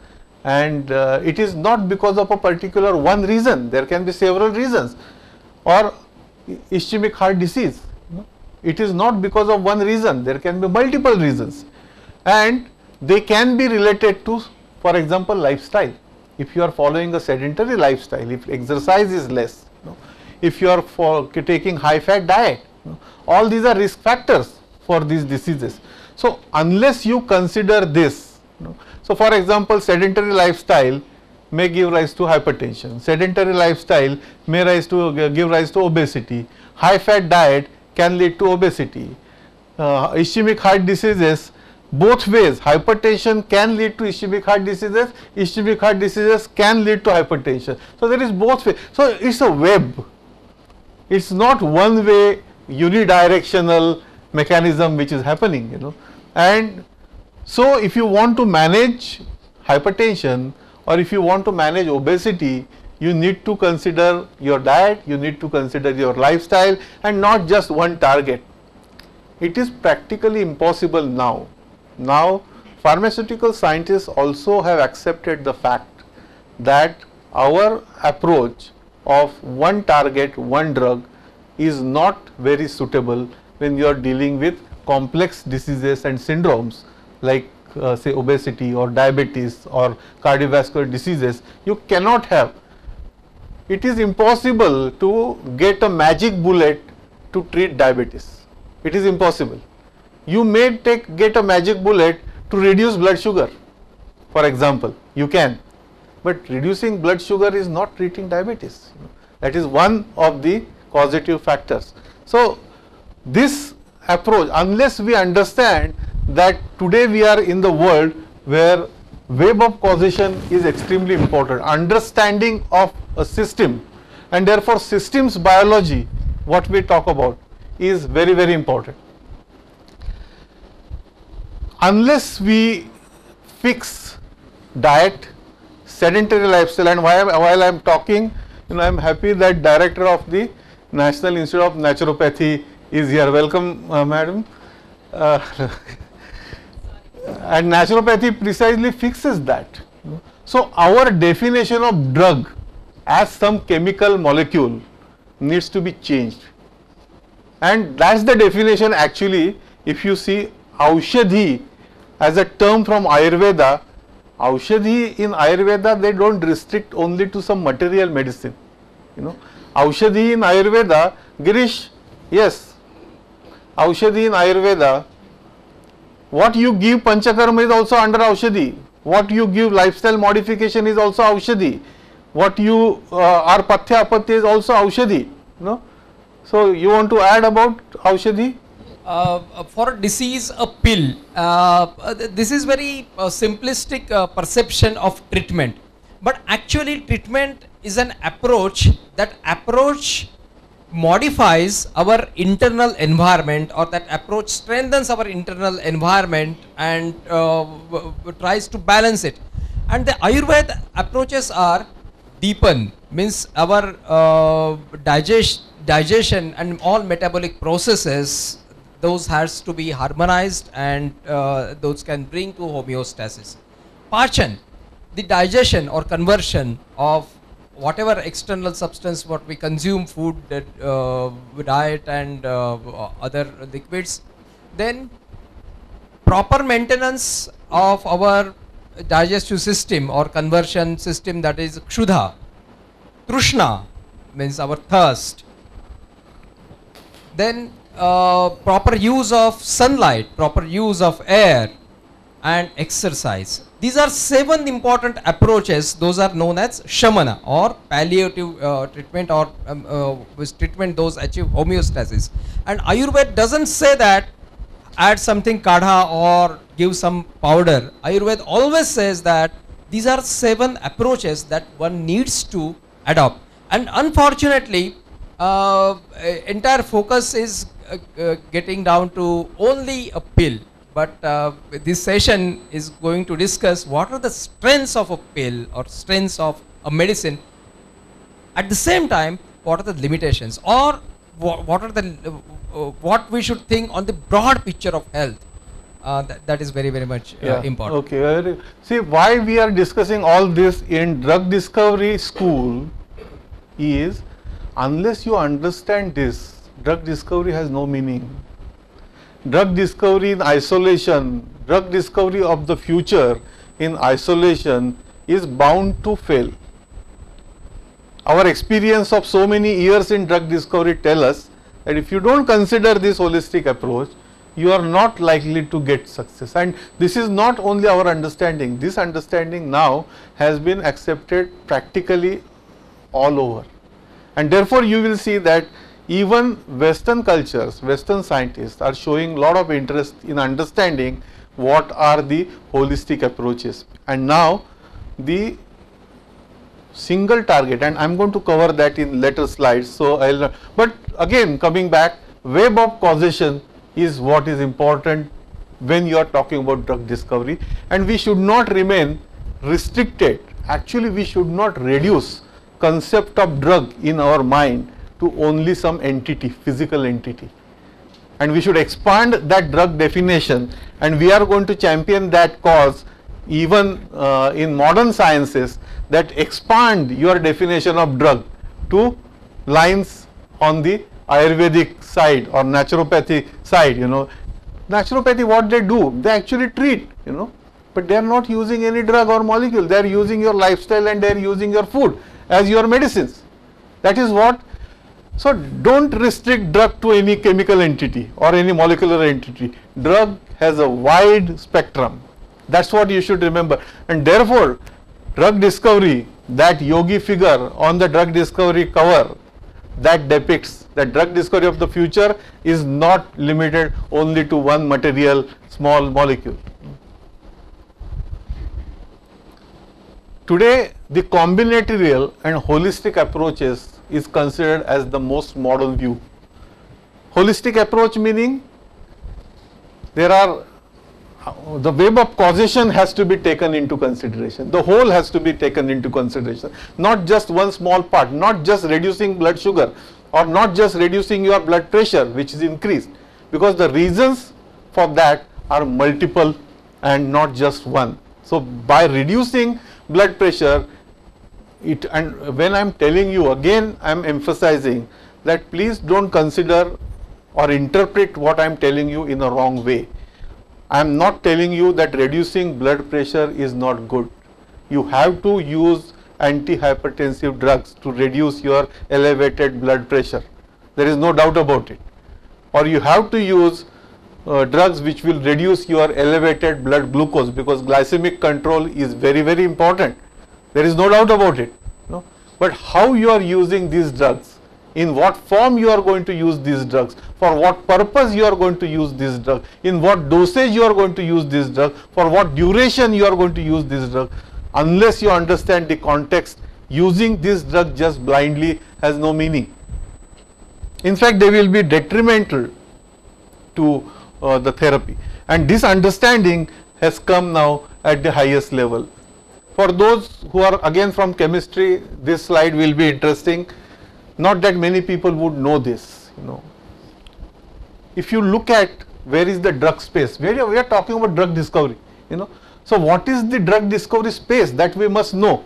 and it is not because of a particular one reason, there can be several reasons, or ischemic heart disease, you know, it is not because of one reason, there can be multiple reasons and they can be related to, for example, lifestyle. If you are following a sedentary lifestyle, if exercise is less, you know, if you are taking high fat diet, you know, all these are risk factors for these diseases. So unless you consider this, you know, so for example, sedentary lifestyle may give rise to hypertension, sedentary lifestyle may give rise to obesity, high fat diet can lead to obesity, ischemic heart diseases, both ways, hypertension can lead to ischemic heart diseases can lead to hypertension. So there is both ways. So it is a web, it is not one way unidirectional mechanism which is happening, you know. And so if you want to manage hypertension or if you want to manage obesity, you need to consider your diet, you need to consider your lifestyle and not just one target. It is practically impossible now. Now, pharmaceutical scientists also have accepted the fact that our approach of one target, one drug is not very suitable when you are dealing with complex diseases and syndromes like say obesity or diabetes or cardiovascular diseases. You cannot have, it is impossible to get a magic bullet to treat diabetes. It is impossible. You may get a magic bullet to reduce blood sugar, for example, you can, but reducing blood sugar is not treating diabetes, you know. That is one of the causative factors. So this approach, unless we understand that today we are in the world where web of causation is extremely important, understanding of a system and therefore systems biology, what we talk about, is very, very important. Unless we fix diet, sedentary lifestyle, and while I am talking, you know, I am happy that director of the National Institute of Naturopathy is here. Welcome, madam. And naturopathy precisely fixes that. So our definition of drug as some chemical molecule needs to be changed. And that's the definition actually, if you see Aushadhi as a term from Ayurveda, Aushadhi in Ayurveda, they don't restrict only to some material medicine, you know. Aushadhi in Ayurveda, Girish, yes, Aushadhi in Ayurveda, what you give Panchakarma is also under Aushadhi, what you give lifestyle modification is also Aushadhi, what you are Pathya Apatya is also Aushadhi, you know. So you want to add about Aushadhi? For disease, a pill. This is very simplistic perception of treatment. But actually treatment is an approach. That approach modifies our internal environment, or that approach strengthens our internal environment and tries to balance it. And the Ayurveda approaches are deepen, means our digestion and all metabolic processes, those has to be harmonized and those can bring to homeostasis. Pachan, the digestion or conversion of whatever external substance what we consume, food, diet and other liquids. Then proper maintenance of our digestive system or conversion system, that is Kshudha. Trushna means our thirst. Then proper use of sunlight, proper use of air and exercise. These are 7 important approaches, those are known as shamana or palliative treatment, or with treatment those achieve homeostasis. And Ayurveda doesn't say that add something kadha or give some powder, Ayurveda always says that these are 7 approaches that one needs to adopt. And unfortunately, entire focus is getting down to only a pill. But this session is going to discuss what are the strengths of a pill or strengths of a medicine. At the same time, what are the limitations, or what are the what we should think on the broad picture of health. That is very, very much important. Okay. See, why we are discussing all this in drug discovery school is, unless you understand this, drug discovery has no meaning. Drug discovery in isolation, drug discovery of the future in isolation is bound to fail. Our experience of so many years in drug discovery tell us that if you don't consider this holistic approach, you are not likely to get success. And this is not only our understanding, this understanding now has been accepted practically all over. And therefore, you will see that even Western cultures, Western scientists are showing lot of interest in understanding what are the holistic approaches. And now the single target, and I am going to cover that in later slides. So, I will not, but again coming back, web of causation is what is important when you are talking about drug discovery, and we should not remain restricted. Actually, we should not reduce concept of drug in our mind to only some entity, physical entity, and we should expand that drug definition, and we are going to champion that cause even in modern sciences, that expand your definition of drug to lines on the Ayurvedic side or naturopathy side. You know, naturopathy, what they do, they actually treat, you know, but they are not using any drug or molecule, they are using your lifestyle and they are using your food as your medicines. That is what. So, do not restrict drug to any chemical entity or any molecular entity. Drug has a wide spectrum. That is what you should remember, and therefore drug discovery, that yogi figure on the drug discovery cover that depicts that drug discovery of the future is not limited only to one material, small molecule. Today the combinatorial and holistic approaches is considered as the most modern view. Holistic approach meaning there are the web of causation has to be taken into consideration, the whole has to be taken into consideration, not just one small part, not just reducing blood sugar or not just reducing your blood pressure which is increased, because the reasons for that are multiple and not just one. So, by reducing blood pressure, and when I am telling you again, I am emphasizing that please do not consider or interpret what I am telling you in a wrong way. I am not telling you that reducing blood pressure is not good. You have to use antihypertensive drugs to reduce your elevated blood pressure. There is no doubt about it. Or you have to use drugs which will reduce your elevated blood glucose, because glycemic control is very, very important. There is no doubt about it. No? But how you are using these drugs, in what form you are going to use these drugs, for what purpose you are going to use these drugs, in what dosage you are going to use these drugs, for what duration you are going to use these drugs. Unless you understand the context, using this drug just blindly has no meaning. In fact, they will be detrimental to the therapy, and this understanding has come now at the highest level. For those who are again from chemistry, this slide will be interesting. Not that many people would know this, you know. If you look at where is the drug space, where we are talking about drug discovery, you know. So, what is the drug discovery space, that we must know.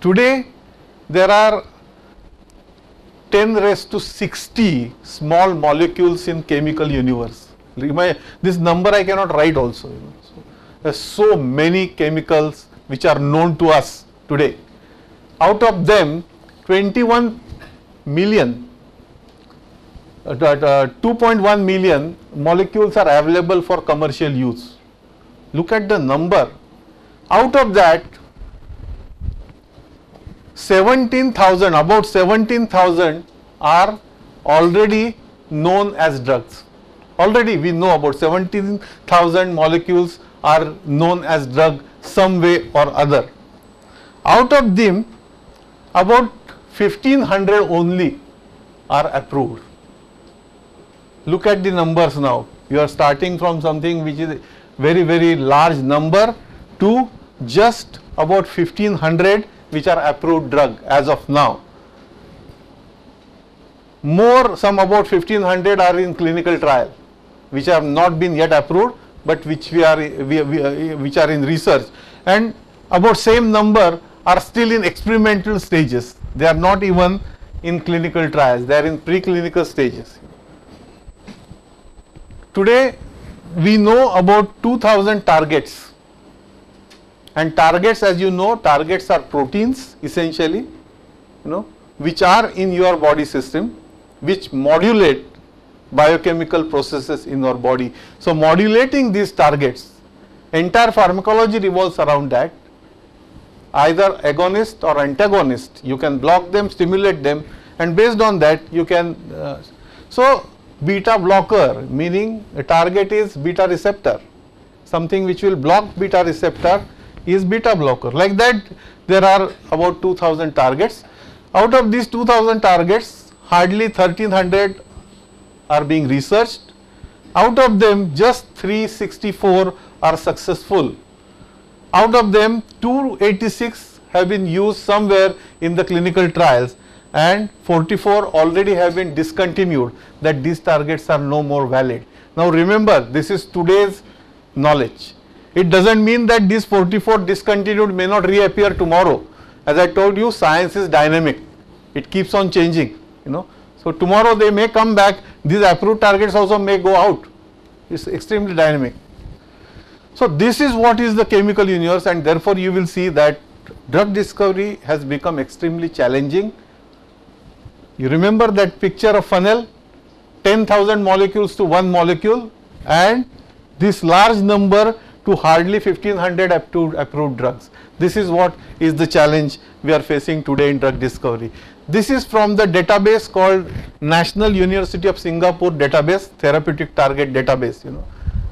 Today, there are 10⁻⁶ small molecules in chemical universe. This number I cannot write also, you know. So, there are so many chemicals which are known to us today. Out of them, 2.1 million molecules are available for commercial use. Look at the number. Out of that, 17,000 are already known as drugs. Already we know about 17,000 molecules are known as drug some way or other. Out of them, about 1,500 only are approved. Look at the numbers now. You are starting from something which is a very, very large number to just about 1,500 which are approved drug as of now. More, some about 1,500 are in clinical trial, which have not been yet approved, but which which are in research, and about same number are still in experimental stages. They are not even in clinical trials. They are in preclinical stages. Today, we know about 2,000 targets, and targets, as you know, targets are proteins essentially, you know, which are in your body system, which modulate biochemical processes in your body. So, modulating these targets, entire pharmacology revolves around that, either agonist or antagonist. You can block them, stimulate them, and based on that you can, so beta blocker, meaning a target is beta receptor, something which will block beta receptor is beta blocker. Like that, there are about 2,000 targets. Out of these 2,000 targets, hardly 1,300 are being researched. Out of them, just 364 are successful. Out of them, 286 have been used somewhere in the clinical trials, and 44 already have been discontinued, that these targets are no more valid. Now remember, this is today's knowledge. It doesn't mean that these 44 discontinued may not reappear tomorrow. As I told you, science is dynamic. It keeps on changing, you know. So tomorrow they may come back. These approved targets also may go out. It's extremely dynamic. So this is what is the chemical universe, and therefore you will see that drug discovery has become extremely challenging. You remember that picture of funnel, 10,000 molecules to one molecule, and this large number to hardly 1,500 approved drugs. This is what is the challenge we are facing today in drug discovery. This is from the database called National University of Singapore database, therapeutic target database, you know.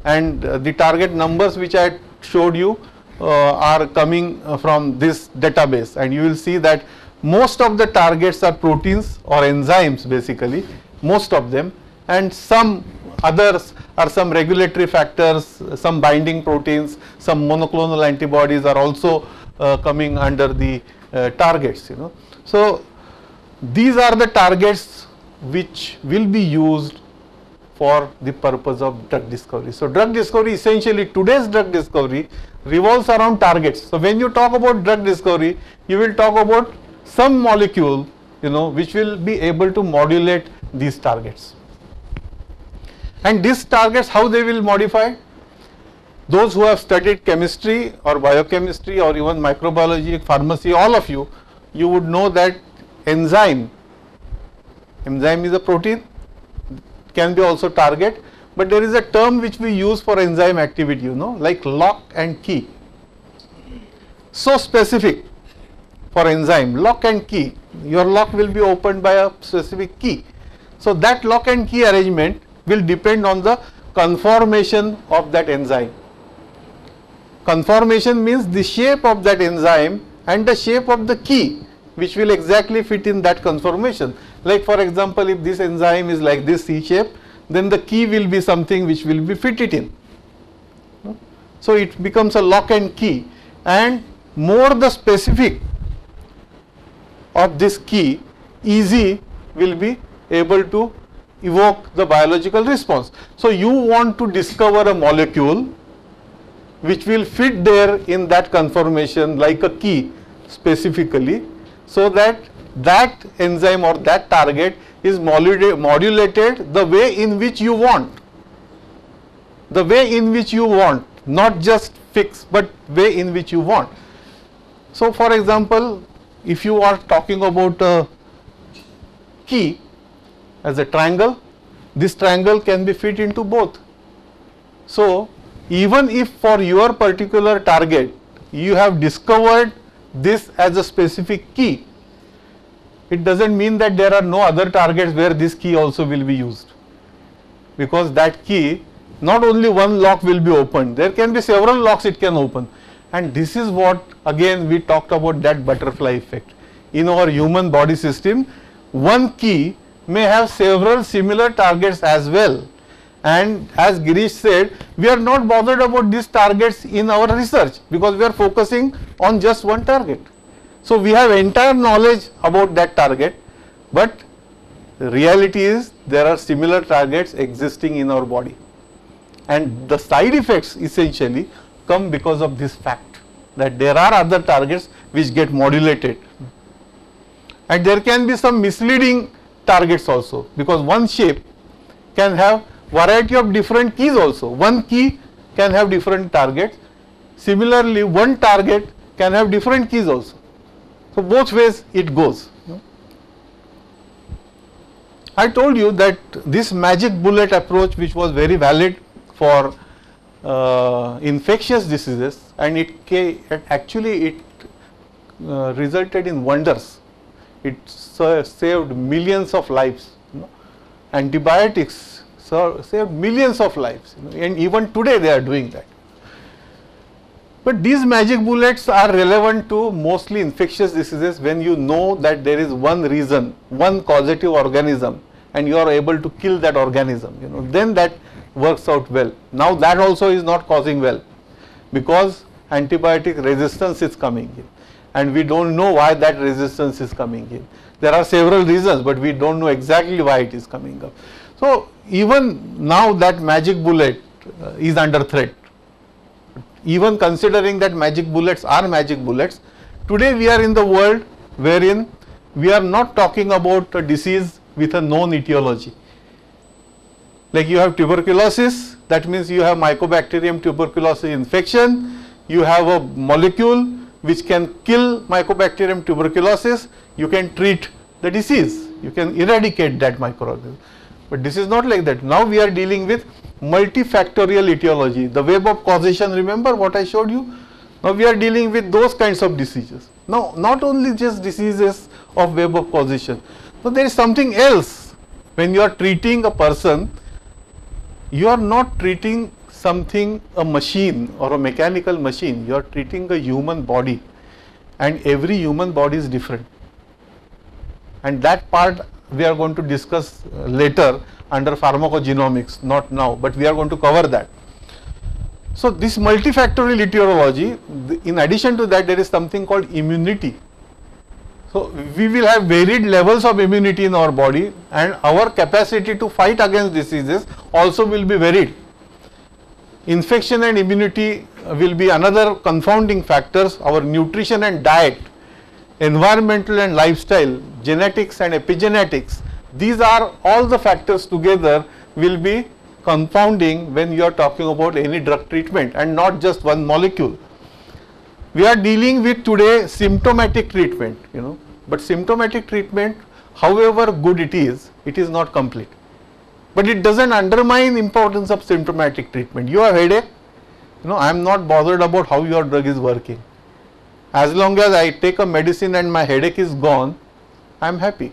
And the target numbers which I showed you are coming from this database, and you will see that most of the targets are proteins or enzymes, basically most of them, and some others are some regulatory factors, some binding proteins, some monoclonal antibodies are also coming under the targets, you know. So these are the targets which will be used for the purpose of drug discovery. So drug discovery, essentially today's drug discovery revolves around targets. So when you talk about drug discovery, you will talk about some molecule, you know, which will be able to modulate these targets. And these targets, how they will modify? Those who have studied chemistry or biochemistry or even microbiology, pharmacy, all of you, you would know that enzyme is a protein, can be also target, but there is a term which we use for enzyme activity, you know, like lock and key. So specific for enzyme, lock and key, your lock will be opened by a specific key. So that lock and key arrangement will depend on the conformation of that enzyme. Conformation means the shape of that enzyme and the shape of the key, which will exactly fit in that conformation. Like for example, if this enzyme is like this C shape, then the key will be something which will be fitted in. So it becomes a lock and key, and more the specific of this key, easy will be able to evoke the biological response. So you want to discover a molecule which will fit there in that conformation like a key specifically, so that that enzyme or that target is modulated the way in which you want. The way in which you want, not just fixed, but way in which you want. So for example, if you are talking about a key as a triangle, this triangle can be fit into both. So even if for your particular target you have discovered this as a specific key, it doesn't mean that there are no other targets where this key also will be used. because that key, not only one lock will be opened, there can be several locks it can open. And this is what again we talked about, that butterfly effect. In our human body system, one key may have several similar targets as well. And as Girish said, we are not bothered about these targets in our research because we are focusing on just one target. So we have entire knowledge about that target, but the reality is there are similar targets existing in our body. And the side effects essentially come because of this fact that there are other targets which get modulated. And there can be some misleading targets also, because one shape can have variety of different keys also. One key can have different targets. Similarly, one target can have different keys also. So both ways it goes. I told you that this magic bullet approach, which was very valid for infectious diseases, and it actually resulted in wonders. It saved millions of lives. Antibiotics saved millions of lives, and even today they are doing that. But these magic bullets are relevant to mostly infectious diseases when you know that there is one reason, one causative organism, and you are able to kill that organism. Then that works out well. Now that also is not causing well because antibiotic resistance is coming in. And we don't know why that resistance is coming in. There are several reasons, but we don't know exactly why it is coming up. So even now that magic bullet is under threat. Even considering that magic bullets are magic bullets, today we are in the world wherein we are not talking about a disease with a known etiology. Like you have tuberculosis, that means you have Mycobacterium tuberculosis infection, you have a molecule which can kill Mycobacterium tuberculosis, you can treat the disease, you can eradicate that microorganism. But this is not like that. Now we are dealing with multifactorial etiology, the web of causation, remember what I showed you? Now we are dealing with those kinds of diseases. Now not only just diseases of web of causation, but there is something else. When you are treating a person, you are not treating something, a machine or a mechanical machine, you are treating a human body, and every human body is different. And that part we are going to discuss later under pharmacogenomics, not now, but we are going to cover that. So this multifactorial etiology, in addition to that, there is something called immunity. So we will have varied levels of immunity in our body, and our capacity to fight against diseases also will be varied. Infection and immunity will be another confounding factors. Our nutrition and diet, environmental and lifestyle, genetics and epigenetics, these are all the factors together will be confounding when you are talking about any drug treatment, and not just one molecule. We are dealing with today symptomatic treatment, but symptomatic treatment, however good it is not complete. But it doesn't undermine importance of symptomatic treatment. You have headache, I am not bothered about how your drug is working. As long as I take a medicine and my headache is gone, I am happy.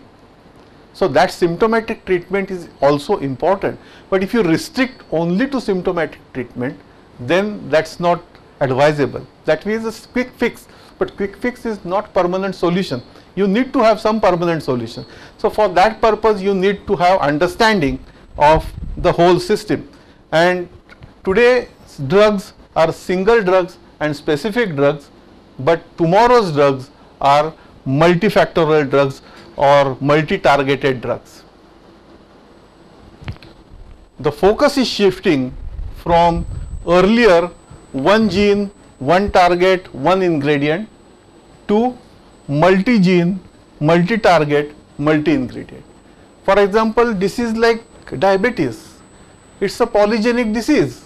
So that symptomatic treatment is also important. But if you restrict only to symptomatic treatment, then that's not advisable. That means a quick fix, but quick fix is not permanent solution. You need to have some permanent solution. So for that purpose, you need to have understanding of the whole system. And today drugs are single drugs and specific drugs, but tomorrow's drugs are multifactorial drugs or multi-targeted drugs. The focus is shifting from earlier one gene, one target, one ingredient to multi-gene, multi-target, multi-ingredient. For example, disease like diabetes, it's a polygenic disease.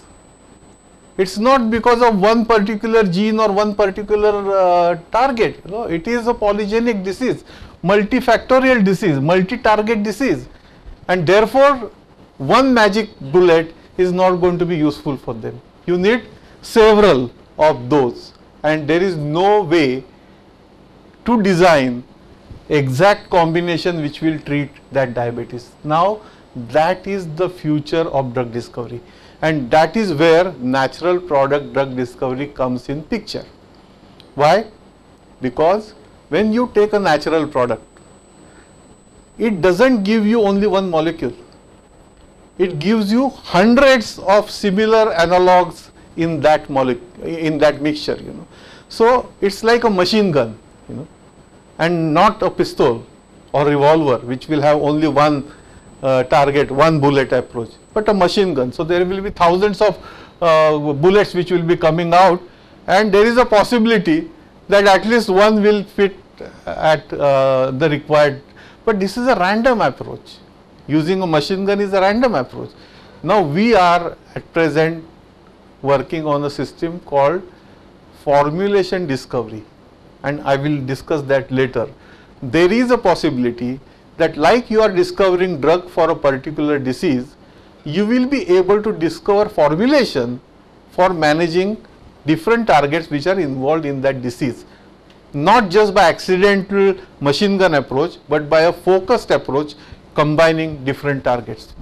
It's not because of one particular gene or one particular target. It is a polygenic disease, multifactorial disease, multi-target disease, and therefore one magic bullet is not going to be useful for them. You need several of those, and there is no way to design exact combination which will treat that diabetes. Now That is the future of drug discovery, and that is where natural product drug discovery comes in picture. Why? Because when you take a natural product, it doesn't give you only one molecule. It gives you hundreds of similar analogs in that molecule, in that mixture, you know. So it's like a machine gun, you know, and not a pistol or revolver, which will have only one target, one bullet approach, but a machine gun. So there will be thousands of bullets which will be coming out, and there is a possibility that at least one will fit at the required. But this is a random approach. Using a machine gun is a random approach. Now we are at present working on a system called formulation discovery, and I will discuss that later. There is a possibility that, like you are discovering drug for a particular disease, you will be able to discover formulation for managing different targets which are involved in that disease, not just by accidental machine gun approach, but by a focused approach combining different targets.